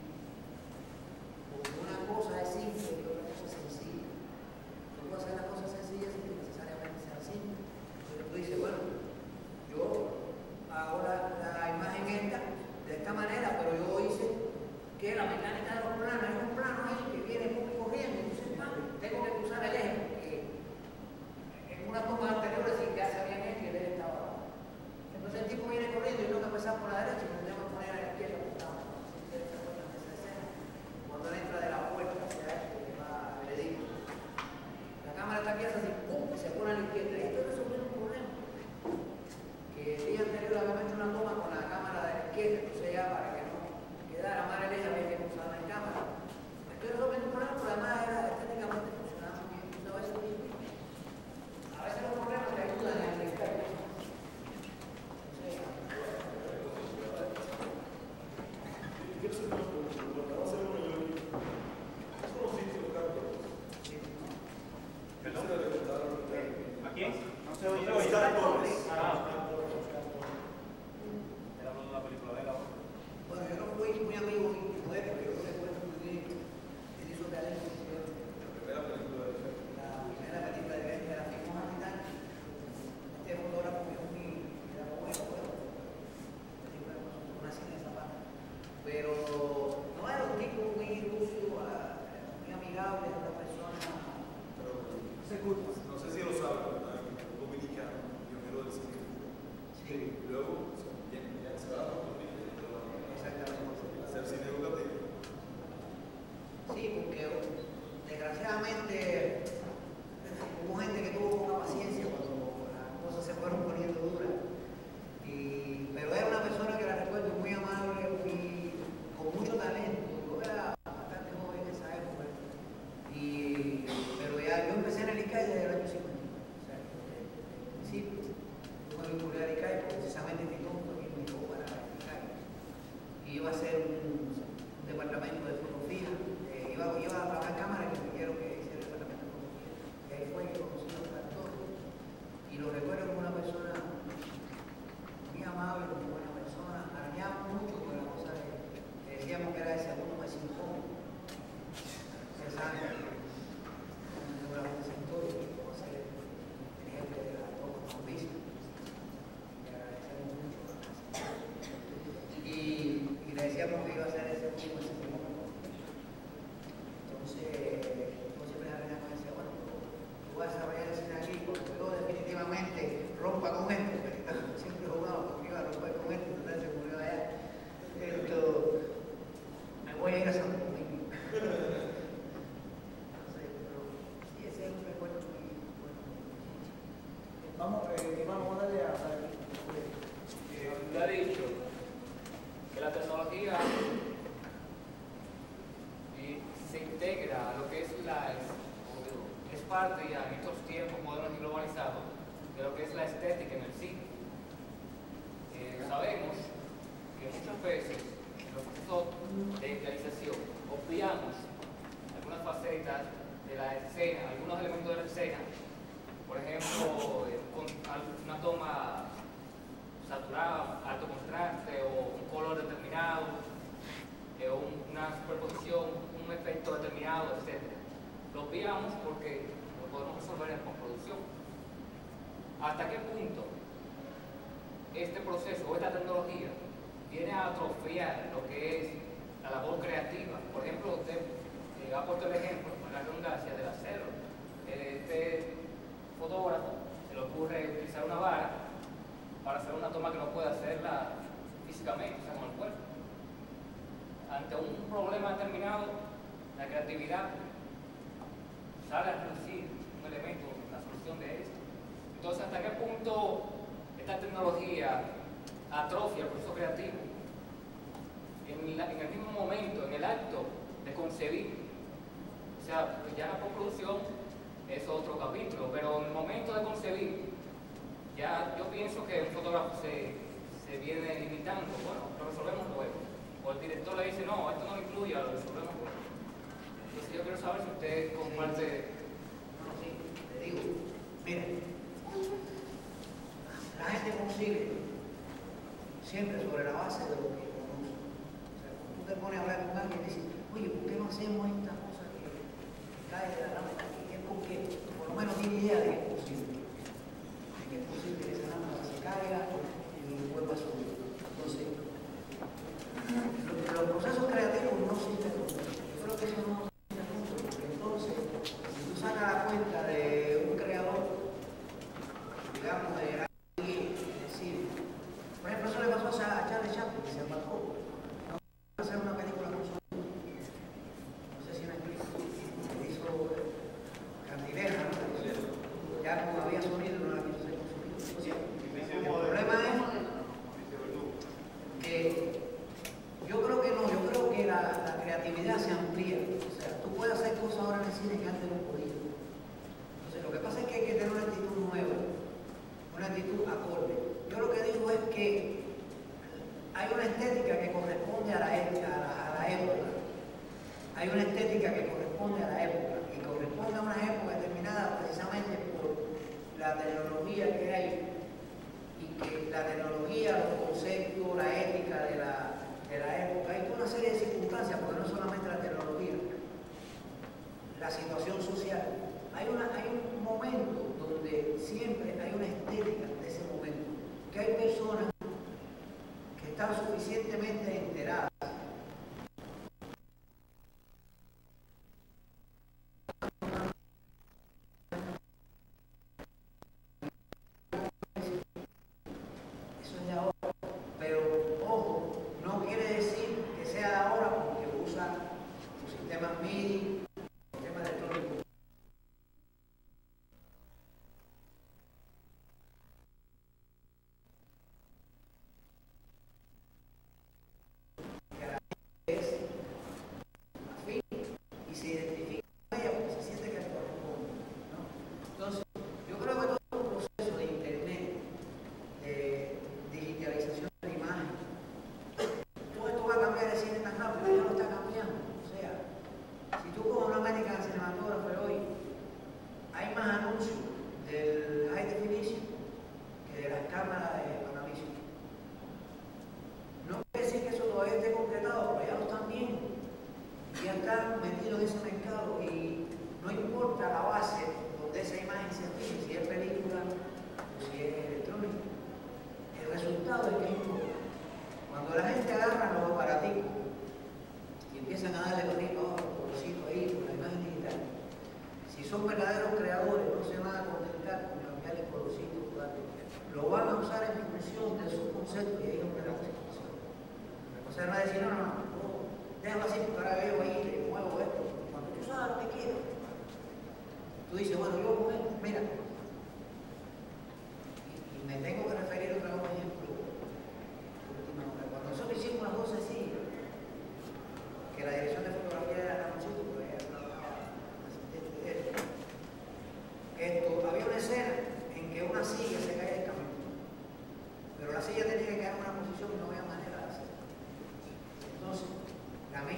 porque una cosa es simple y otra cosa es sencilla. No puedo hacer las cosas sencillas sin que necesariamente sean simples, pero tú dices, bueno, yo hago la imagen esta de esta manera, pero yo hice que la mecánica de los planos es un plano ahí que viene muy corriendo, entonces tengo que cruzar el eje, porque en una toma anterior decir que hace bien esto y el eje está abajo. Entonces el tipo viene corriendo y tengo que empezar por la derecha y tengo que poner a la izquierda cuando él entra de la puerta hacia esto que va a agredir. La cámara está aquí así, ¡pum! Y se pone a la izquierda. Y esto resuelve un problema. Que el día anterior había hecho una toma con la cámara de la izquierda, entonces ya para que la madre le había que usar la cámara. Estoy resolviendo un problema, pero además era estéticamente funcionando bien. A veces los problemas te ayudan a explicar. Yo sé que lo que va a hacer uno yo aquí son los sitios cambios. ¿Perdón? ¿A quién? No se oye. Era hablando de la película de la otra. Bueno, yo no fui muy amigo y poder, pero yo me acuerdo muy bien. Él hizo talento. La primera película de Venta la fuimos a mirar. Este fotógrafo que es muy bueno, una cine de zapatos. Pero no era un tipo muy ruso, muy amigable, era una persona. Pero no sé si lo saben, dominicano, pionero del cine. Sí. Luego, ya se va a hacer cine educativo. Sí, porque desgraciadamente hubo gente que tuvo poca paciencia cuando las cosas se fueron poniendo duras. Pero era una persona que la recuerdo muy amable, con mucho talento. Yo era bastante joven en esa época. Pero ya yo empecé en el ICAI desde el año 50. O sea, desde el principio, yo me vinculé al ICAI precisamente en iba a ser un departamento de fotografía, iba a trabajar cámara que quiero que hiciera el departamento de fotografía. Y ahí fue que conocí a un actor y lo recuerdo como una persona muy amable, muy buena persona. Arañábamos mucho con la cosa que decíamos que era ese segundo más incómodo. Ustedes saben, cuando hablamos de ese sector, como ser el jefe de la toma de servicio. Le agradecemos mucho a la casa. Y le decíamos que iba a ser ese tipo de momento. Entonces, yo siempre la reina me decía, bueno, tú vas a ver el cine aquí, porque yo definitivamente rompa con esto, porque siempre jugaba conmigo a romper con esto, entonces se murió allá. Esto, me voy a ir a San Domingo. Entonces, pero sí, ese es un recuerdo muy bueno. Vamos a darle a Darío. La tecnología parte ya en estos tiempos modernos y globalizados de lo que es la estética en el cine. Sabemos que muchas veces en los procesos de realización obviamos algunas facetas de la escena, algunos elementos de la escena, por ejemplo, con una toma saturada, alto contraste o un color determinado, una superposición, un efecto determinado, etc. Lo obviamos porque lo podemos resolver en postproducción. ¿Hasta qué punto este proceso o esta tecnología viene a atrofiar lo que es la labor creativa? Por ejemplo, usted ha puesto el ejemplo con la redundancia del acero. Este fotógrafo se le ocurre utilizar una vara para hacer una toma que no puede hacerla físicamente, o sea, con el cuerpo. Ante un problema determinado, la creatividad sale a reducir un elemento, la solución de esto. Entonces, ¿hasta qué punto esta tecnología atrofia el proceso creativo? En el mismo momento, en el acto de concebir. O sea, ya la postproducción es otro capítulo, pero en el momento de concebir, ya yo pienso que un fotógrafo se viene limitando. Bueno, lo resolvemos luego. O el director le dice, no, esto no lo incluye, lo resolvemos luego. Entonces yo quiero saber si usted comparte... Sí, te digo, mira, la gente concibe siempre sobre la base de lo que conoce. O sea, cuando tú te pones a hablar con alguien y dices, oye, ¿por qué no hacemos esta cosa que cae de la rama? Y es porque por lo menos tiene idea de que es posible. De que es posible que esa rama se caiga y vuelva a subir. Entonces, los procesos creativos no se interrumpen. Yo creo que eso no se interrumpe, porque entonces, si tú sacas la cuenta de un creador, digamos, de...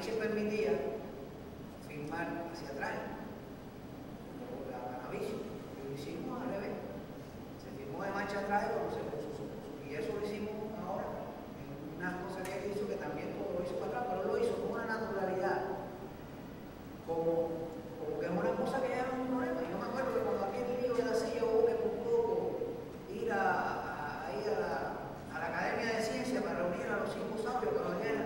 leche permitía firmar hacia atrás, como la cannabis, y lo hicimos al revés. Se firmó de marcha atrás y cuando se puso su curso. Y eso lo hicimos ahora en una consejería que hizo, que también todo lo hizo para atrás, pero lo hizo con una naturalidad, como que es una cosa que ya era un problema. Y yo me acuerdo que cuando aquí en el libro de la silla hubo que un poco ir a la Academia de Ciencias para reunir a los 5 sabios, pero ya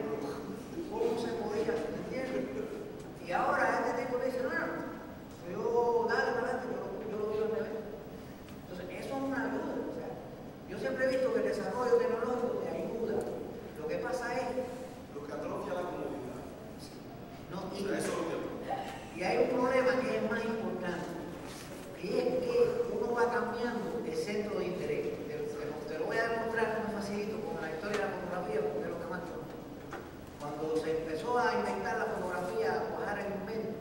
cómo se podía, ¿entiendes? Y ahora este tipo le dice, no, yo dale para adelante, yo lo doy al revés. Entonces, eso es una ayuda. O sea, yo siempre he visto que el desarrollo tecnológico te ayuda. Lo que pasa es lo que atrofia la comunidad. No, y hay un problema que es más importante, y es que uno va cambiando el centro de interés. Te lo voy a demostrar muy facilito con la historia de la fotografía, porque es lo que más importa. Cuando se empezó a inventar la fotografía, a cuajar el invento,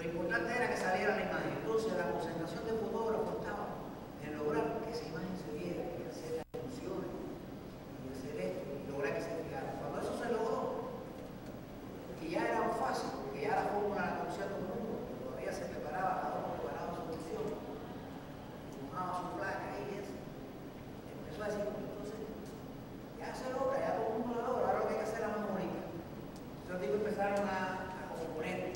lo importante era que saliera la imagen. Entonces la concentración de fotógrafos estaba en lograr que esa imagen se viera, y hacer las funciones, y hacer esto, y lograr que se fijara. Cuando eso se logró, que ya era fácil, porque ya la fórmula la conocía todo el mundo, todavía se preparaba cada uno, preparaba su función, tomaba su placa y eso. Empezó a decir, entonces, ya se logra, ya todo el mundo lo logra, ahora lo que hay que hacer es más bonita. Entonces digo, empezaron a componer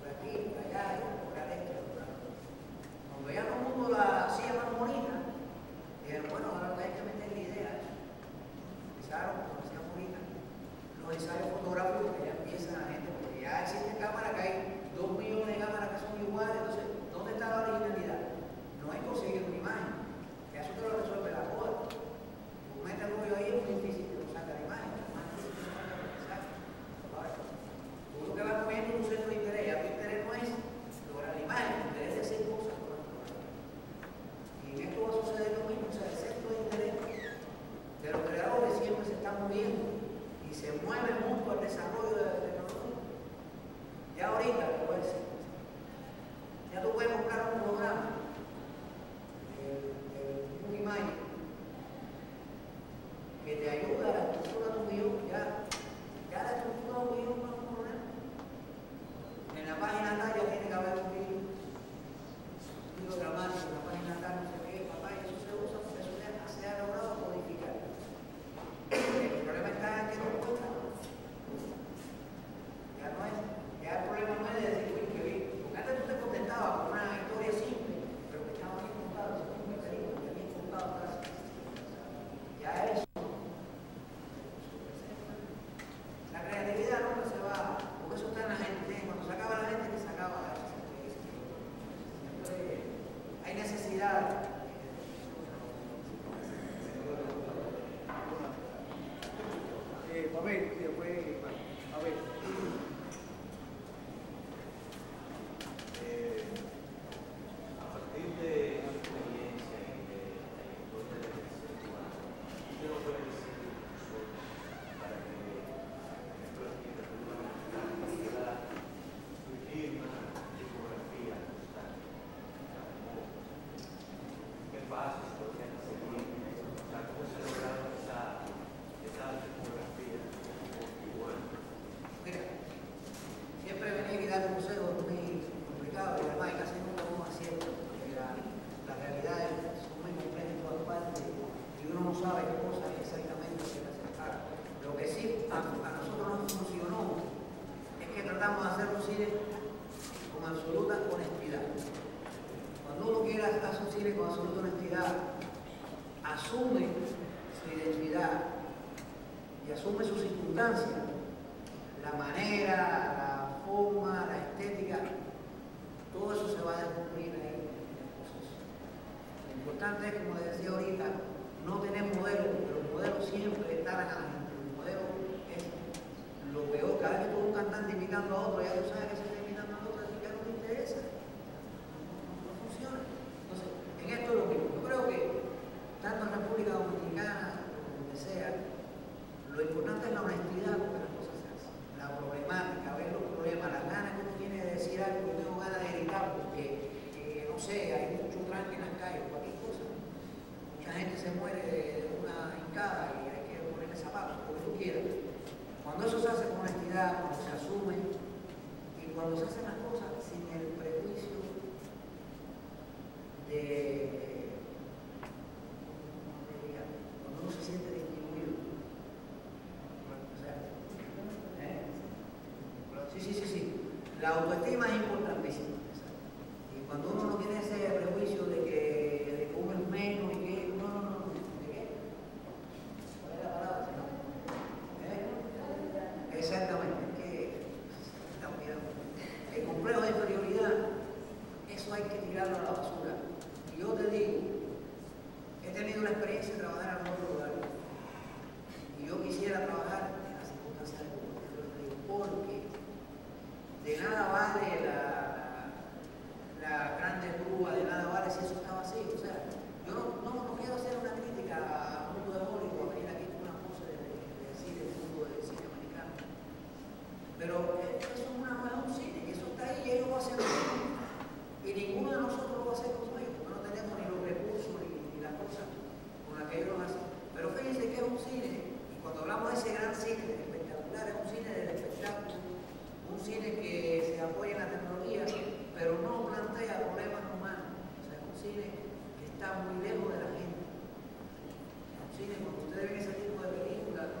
por aquí, por allá, y por allá, por allá. Cuando ya todo el mundo la hacía más bonita, dijeron, bueno, ahora hay que meterle ideas. Empezaron, como hacían bonita, los ensayos fotográficos, que ya empiezan la gente, porque ya existen cámaras que hay 2 millones de cámaras que son iguales. Entonces, ¿dónde está la originalidad? No hay conseguir una imagen. Que eso te lo resuelve la cosa. Tú metes el rollo ahí, es muy difícil que lo saca la imagen. Es más difícil que lo saca el mensaje. Tú lo que vas comiendo es un centro de interés. Ya tu interés no es lograr la imagen, tu interés es hacer cosas. Y en esto va a suceder lo mismo. O sea, el centro de interés de los creadores siempre se está moviendo y se mueve el mundo al desarrollo de la tecnología. Ya ahorita lo puedes hacer. Ya tú puedes buscar un programa de una imagen que te ayuda a la estructura de un guión. Ya la estructura de un guión no es un problema. En la página tal ya tiene que haber un guión dramático, en la página tal no se ve, papá, y eso se usa porque eso ya se ha logrado modificar. El problema está en que no cuesta. Ya no es. Ya el problema no es de decir, uy, que bien. Porque antes tú te contentabas con una historia simple, pero que estaba bien contado, es muy peligro, que bien contado casi. Ya eso se presenta. La creatividad nunca se va, porque eso está en la gente. Cuando se acaba la gente, que se acaba la gente. Hay necesidad. Papel, después, a ver. A partir de la experiencia y de la historia de la sexual, ¿qué nos puede decir para que nuestra arquitectura pueda surgir una tipografía constante? ¿Qué pasos podrían seguir? ¿Cómo se ha logrado esa tipografía igual? Mira, siempre venía y dar consejos muy complicados y además casi nunca vamos a cierto, porque las realidades son muy complejas en todas partes y uno no sabe qué cosas exactamente se las acercar. Lo que sí a nosotros nos funcionó es que tratamos de hacer un cine con absoluta honestidad. Cuando uno quiere hacer un cine con absoluta honestidad, asume su identidad y asume sus circunstancias, la manera, la forma, la estética, todo eso se va a descubrir ahí en el proceso. Lo importante es, como les decía ahorita, no tener modelos, pero los modelos siempre están a la gente. El modelo es lo peor. Cada vez que tú un cantante imitando a otro, ya tú sabes que se está imitando a otro, así que no te interesa. No funciona. Entonces, en esto es lo mismo. Yo creo que, tanto en la República Dominicana como donde sea, lo importante es la honestidad con que las cosas se hacen, la problemática, ver los problemas, las ganas que uno tiene de decir algo, yo tengo ganas de gritar porque, no sé, hay mucho tranque en las calles, cualquier cosa. Mucha gente se muere de una incapacidad. responsabilidad, los asume, y cuando se hacen las cosas sin el prejuicio de, ¿cómo diría?, cuando uno se siente disminuido. O sea, sí. La autoestima es importantísima. Y cuando uno no tiene ese prejuicio de que uno es menos y que hay que tirarlo a la basura. Y yo te digo, he tenido la experiencia de trabajar en otro lugar y yo quisiera trabajar en las circunstancias de Cuba, porque de nada vale la grande Cuba, de nada vale si eso estaba así. O sea, yo no quiero hacer una crítica al mundo de Hollywood, a venir aquí con una cosa de decir el mundo del cine americano, pero eso es un cine y eso está ahí y ellos lo hacen. Y ninguno de nosotros lo va a hacer como ellos, porque no tenemos ni los recursos ni las cosas con las que ellos lo hacen. Pero fíjense que es un cine, y cuando hablamos de ese gran cine del espectacular, es un cine del espectáculo, un cine que se apoya en la tecnología, pero no plantea problemas humanos. O sea, es un cine que está muy lejos de la gente. Es un cine, cuando ustedes ven ese tipo de películas, no,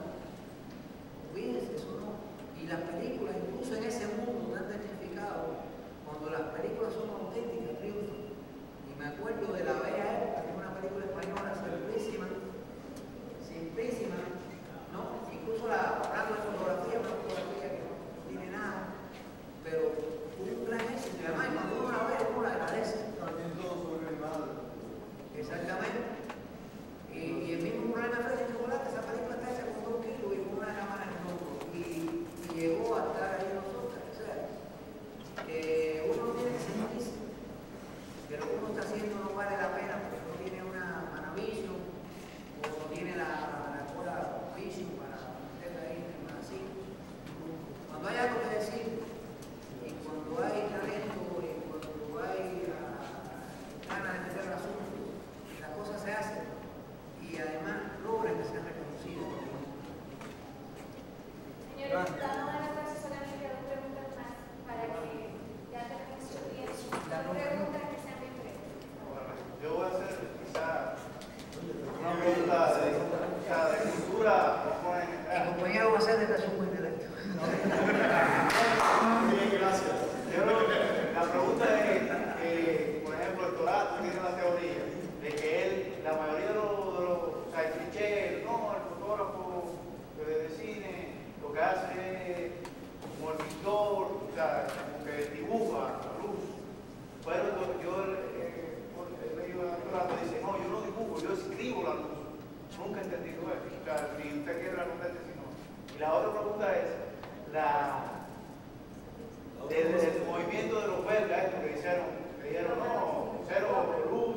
olvídense, eso no. Y las películas, incluso en ese mundo tan tecnificado, cuando las películas son auténticas, triunfan. Y me acuerdo de la Bella Época, una película española simplísima, ¿no? Incluso hablando de fotografía, una fotografía que no tiene nada, pero un gran éxito. Y además, cuando uno la ve, uno la agradece. También todo sobre el mal. Exactamente. Y el mismo problema de Fresa y Chocolate, esa película está hecha con 2 kilos y con una cámara en el hombro. Y llegó a estar ahí nosotros. O sea, uno tiene que sentirse, pero uno está haciendo no vale la pena porque no tiene una maravilla o no tiene la cola vision para meterla ahí, así. Cuando hay algo que decir, y cuando hay talento, y cuando hay ganas de meter el asunto, las cosas se hacen y además logran que sean reconocidas. Señor diputado, ahora paso solamente a 2 preguntas más para que. Ya tenemos su tiempo. Preguntas que sean muy breves. Yo voy a hacer quizás una pregunta de cultura. El compañero va a hacer de la suma intelecto. Bien, gracias. La pregunta es, por ejemplo, el Torá tiene la teoría de que él, la mayoría de los clichés, no, el fotógrafo de cine, lo que hace es como el pintor, o sea, que dibuja la luz, pero yo he leído un rato y dice, no, yo no dibujo, yo escribo la luz. Nunca he entendido eso, claro, si usted quiere la conteste, si no. Y la otra pregunta es, el movimiento de los belgas, esto que hicieron, que dijeron, no, 0 luz,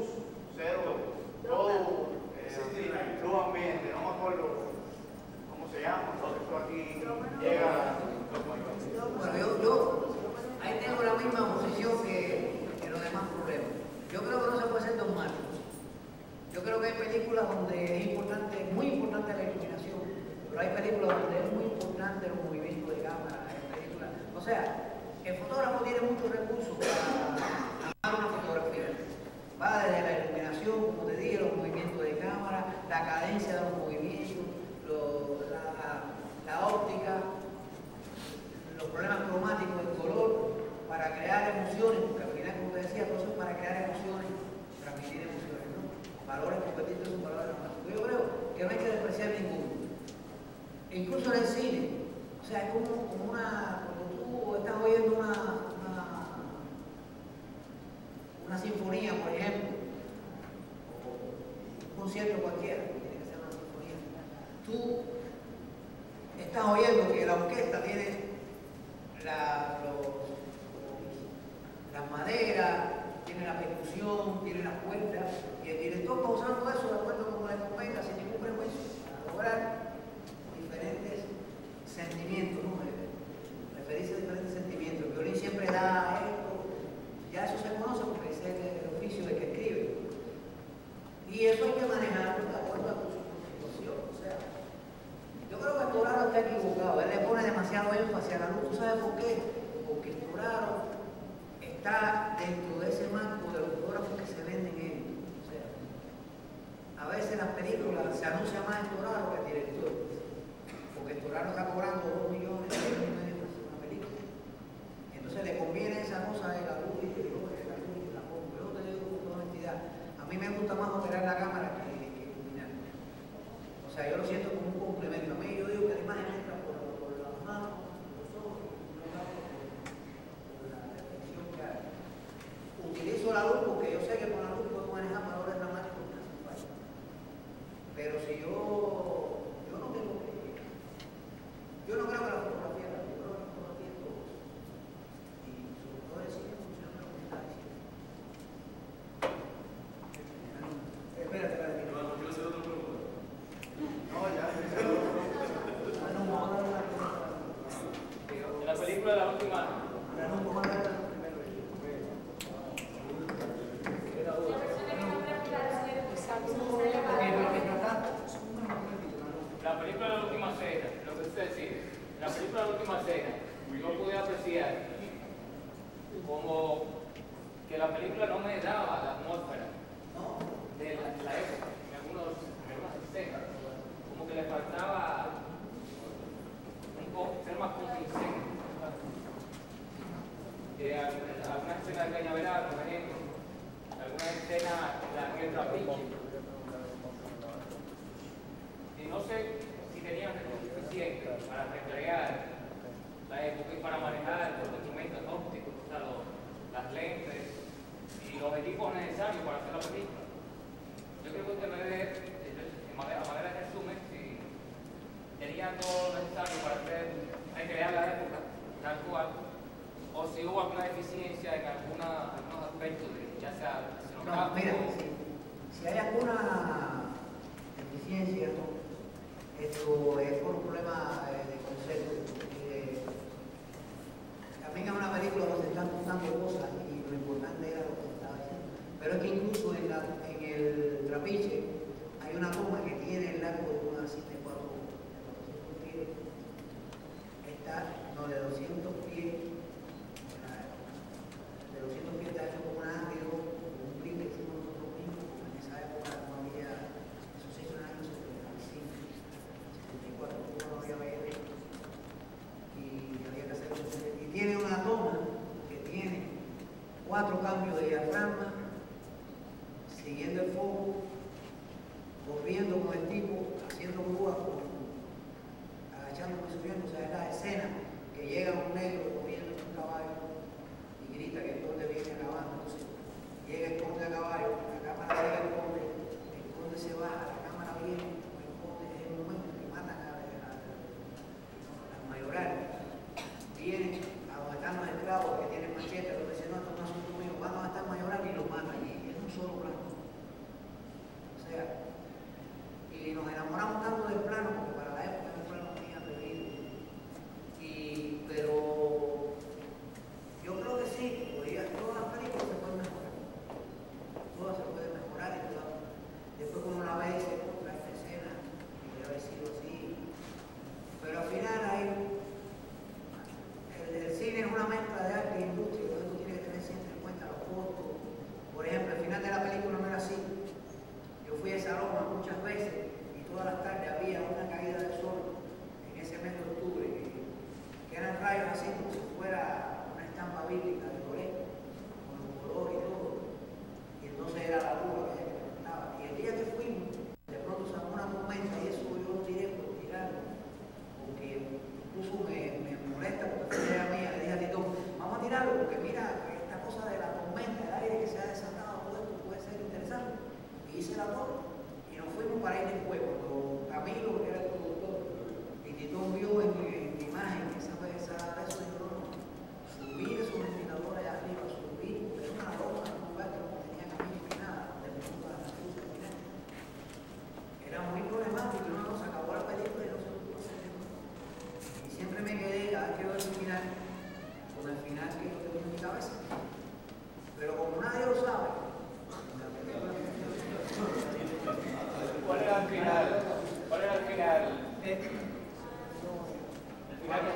0 todo, luz ambiente, no me acuerdo cómo se llama, eso aquí llega. Bueno, yo ahí tengo la misma posición que los demás problemas. Yo creo que no se puede hacer dogmáticos. Yo creo que hay películas donde es importante, muy importante la iluminación, pero hay películas donde es muy importante el movimiento de cámara, hay películas. O sea, el fotógrafo tiene muchos recursos para tomar una fotografía. Va desde la iluminación, como te dije, los movimientos de cámara, la cadencia de los movimientos, la óptica, los problemas cromáticos del color, para crear emociones, porque al final, como te decía, todo eso es para crear emociones, transmitir emociones, ¿no? Valores, competir con valores románticos. Yo creo que no hay que despreciar ninguno. E incluso en el cine, o sea, es como una, como tú estás oyendo una sinfonía, por ejemplo, o un concierto cualquiera, tiene que ser una sinfonía. Tú estás oyendo que la orquesta tiene las maderas, tiene la percusión, tiene las cuerdas, y el director va usando eso de acuerdo como le convenga, sin ningún prejuicio, para lograr diferentes sentimientos, ¿no? Referirse a diferentes sentimientos. El violín siempre da esto, ya eso se conoce porque es el oficio del que escribe. Y eso hay que manejarlo de acuerdo a su constitución. O sea, yo creo que Storaro está equivocado, él le pone demasiado ellos hacia la luz. ¿Tú sabes por qué? Porque Storaro está dentro de ese marco de los fotógrafos que se venden ellos. O sea, a veces las películas se anuncia más Storaro que el director, porque Storaro está cobrando 2 millones de euros en una película. Entonces le conviene esa cosa de la luz y de la luz. Yo te digo con toda honestidad, a mí me gusta más operar la cámara que iluminar. O sea, yo lo siento como un complemento. A mí yo digo que la imagen entra por las manos, por los ojos, por la reflexión que hay. Utilizo la luz porque yo sé que con la luz puedo manejar valores dramáticos que hacen falta. Pero si yo no tengo que... Yo no creo que la fotografía es la fotografía, la fotografía es todo. Y sobre todo el cine funciona como está diciendo. Espérate, espérate. ¿Yo hacer otra pregunta? No, ya. En la película de La última cena. La película de La última cena, lo que usted decía, la película de La última cena, yo pude apreciar como que la película no me daba la atmósfera de la época, en algunas escenas, como que le faltaba un poco ser más convincente. Algunas escenas de Cañaveral, por ejemplo, algunas escenas de la Guerra Pinche. No sé si tenían recursos suficientes para recrear la época y para manejar los instrumentos ópticos, o sea, las lentes y los equipos necesarios para hacer la película. Yo creo que usted me debe, a manera de resumen, si tenían todo lo necesario para recrear la época tal cual, o si hubo alguna deficiencia en algunos aspectos, ya sea escenográfico. No, si hay alguna deficiencia, esto es por un problema de concepto. También es una película donde se están contando cosas y lo importante era lo que estaba haciendo. Pero es que incluso en el trapiche hay una toma que tiene el largo de una cinta de 400 pies. Está, no, de 200 pies. De 200 pies está hecho como un árbitro, como un clip que hicimos nosotros mismos. En esa época no había, eso se hizo en el año 75. No había BR, y había que hacer un... Y tiene una toma que tiene 4 cambios de diafragma, siguiendo el foco, corriendo con el tipo, haciendo grúa, agachándome y subiendo. O sea, es la escena que llega un negro corriendo en un caballo y grita que el conde viene la banda. Entonces llega el conde a caballo, la cámara llega el conde se baja, la cámara viene. Vienen a donde están los esclavos que tienen machete, los que dicen, no, esto es un asunto mío, van a estar mayorales y los matan allí, es un solo plano. O sea, y nos enamoramos tanto del plano, porque para la época era un plano muy atrevido. Pero yo creo que sí, todas las películas se pueden mejorar. Todas se pueden mejorar y todo. Después con una vez se compra esta escena, y debe haber sido así. Pero al final hay... El cine es una mezcla de arte e industria, donde tú tienes que tener siempre en cuenta los costos. Por ejemplo, al final de la película no era así. Yo fui a esa loma muchas veces y todas las tardes había una caída de sol en ese mes de octubre, que eran rayos así como si fuera una estampa bíblica de Dolores, con los colores y todo. Y entonces era la luz que me cantaba. Y el día que fuimos, de pronto salió una tormenta y eso yo tiré por tirarlo, porque incluso me molesta porque fue idea mía, le dije a Tito, vamos a tirarlo porque mira, esta cosa de la tormenta, el aire que se ha desatado, todo esto puede ser interesante. Y hice la torre y nos fuimos para ir después, cuando Camilo, que era el productor, y Tito vio en mi imagen esa de crono, subir esos ventiladores allá arriba, subir, porque es una ropa, un lugar que no tenía camino ni nada, de punto a la luz, era muy problemático y luego se acabó la película y no se... Siempre me quedé, cada vez que veo el final, con el final que yo tengo en mi cabeza. Pero como nadie lo sabe, ¿cuál era el final? ¿Cuál era el final? El Nothing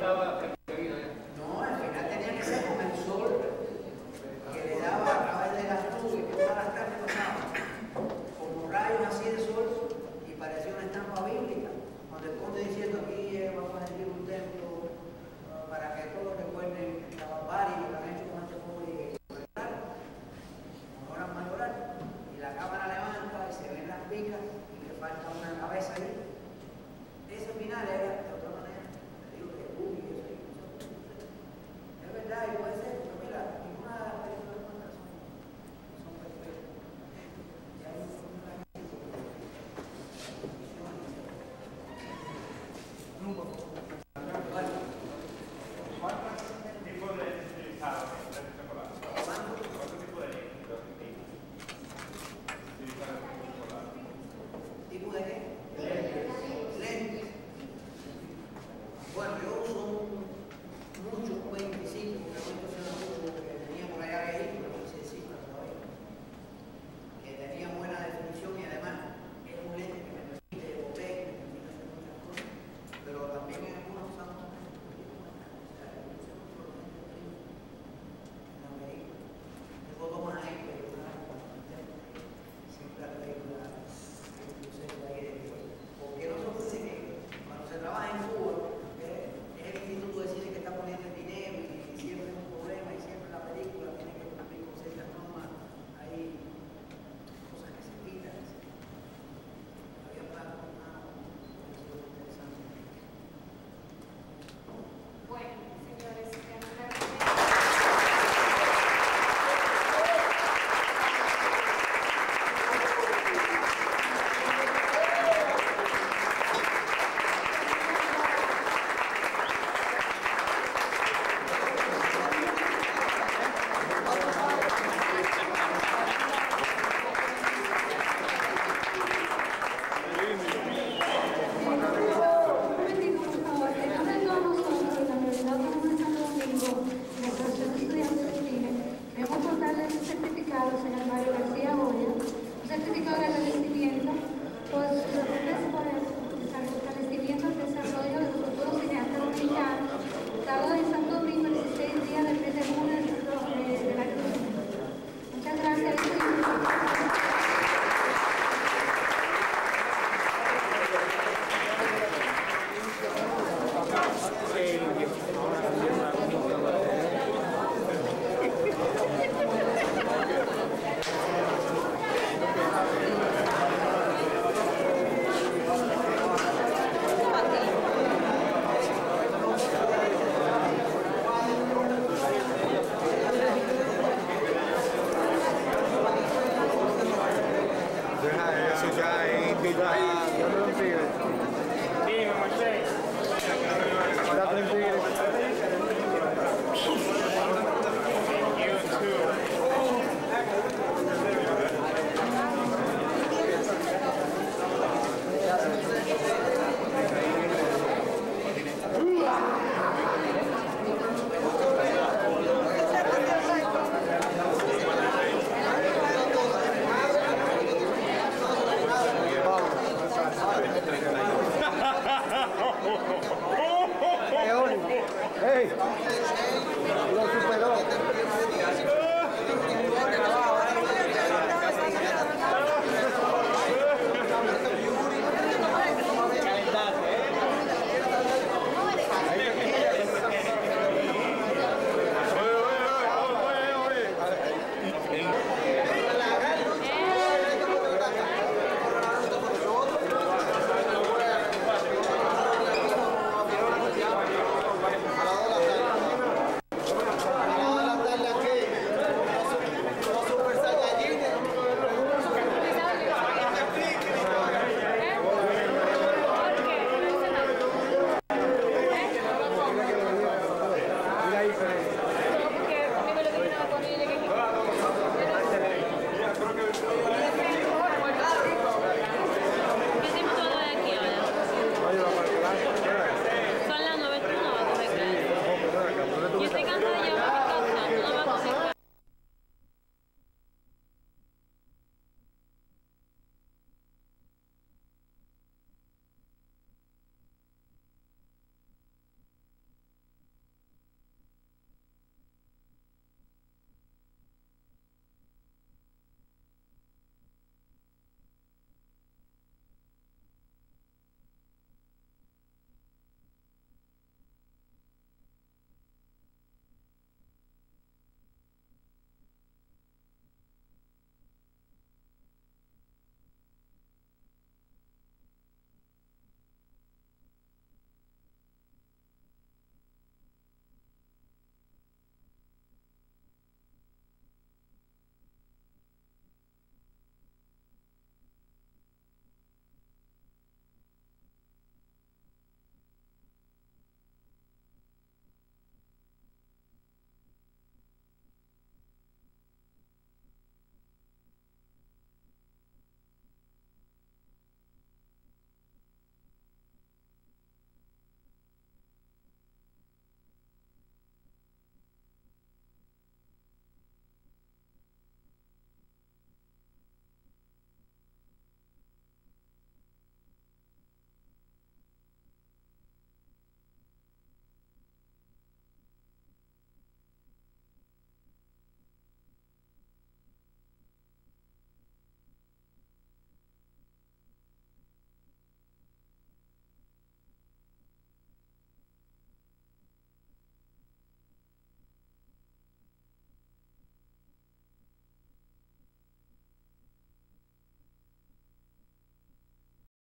bigger.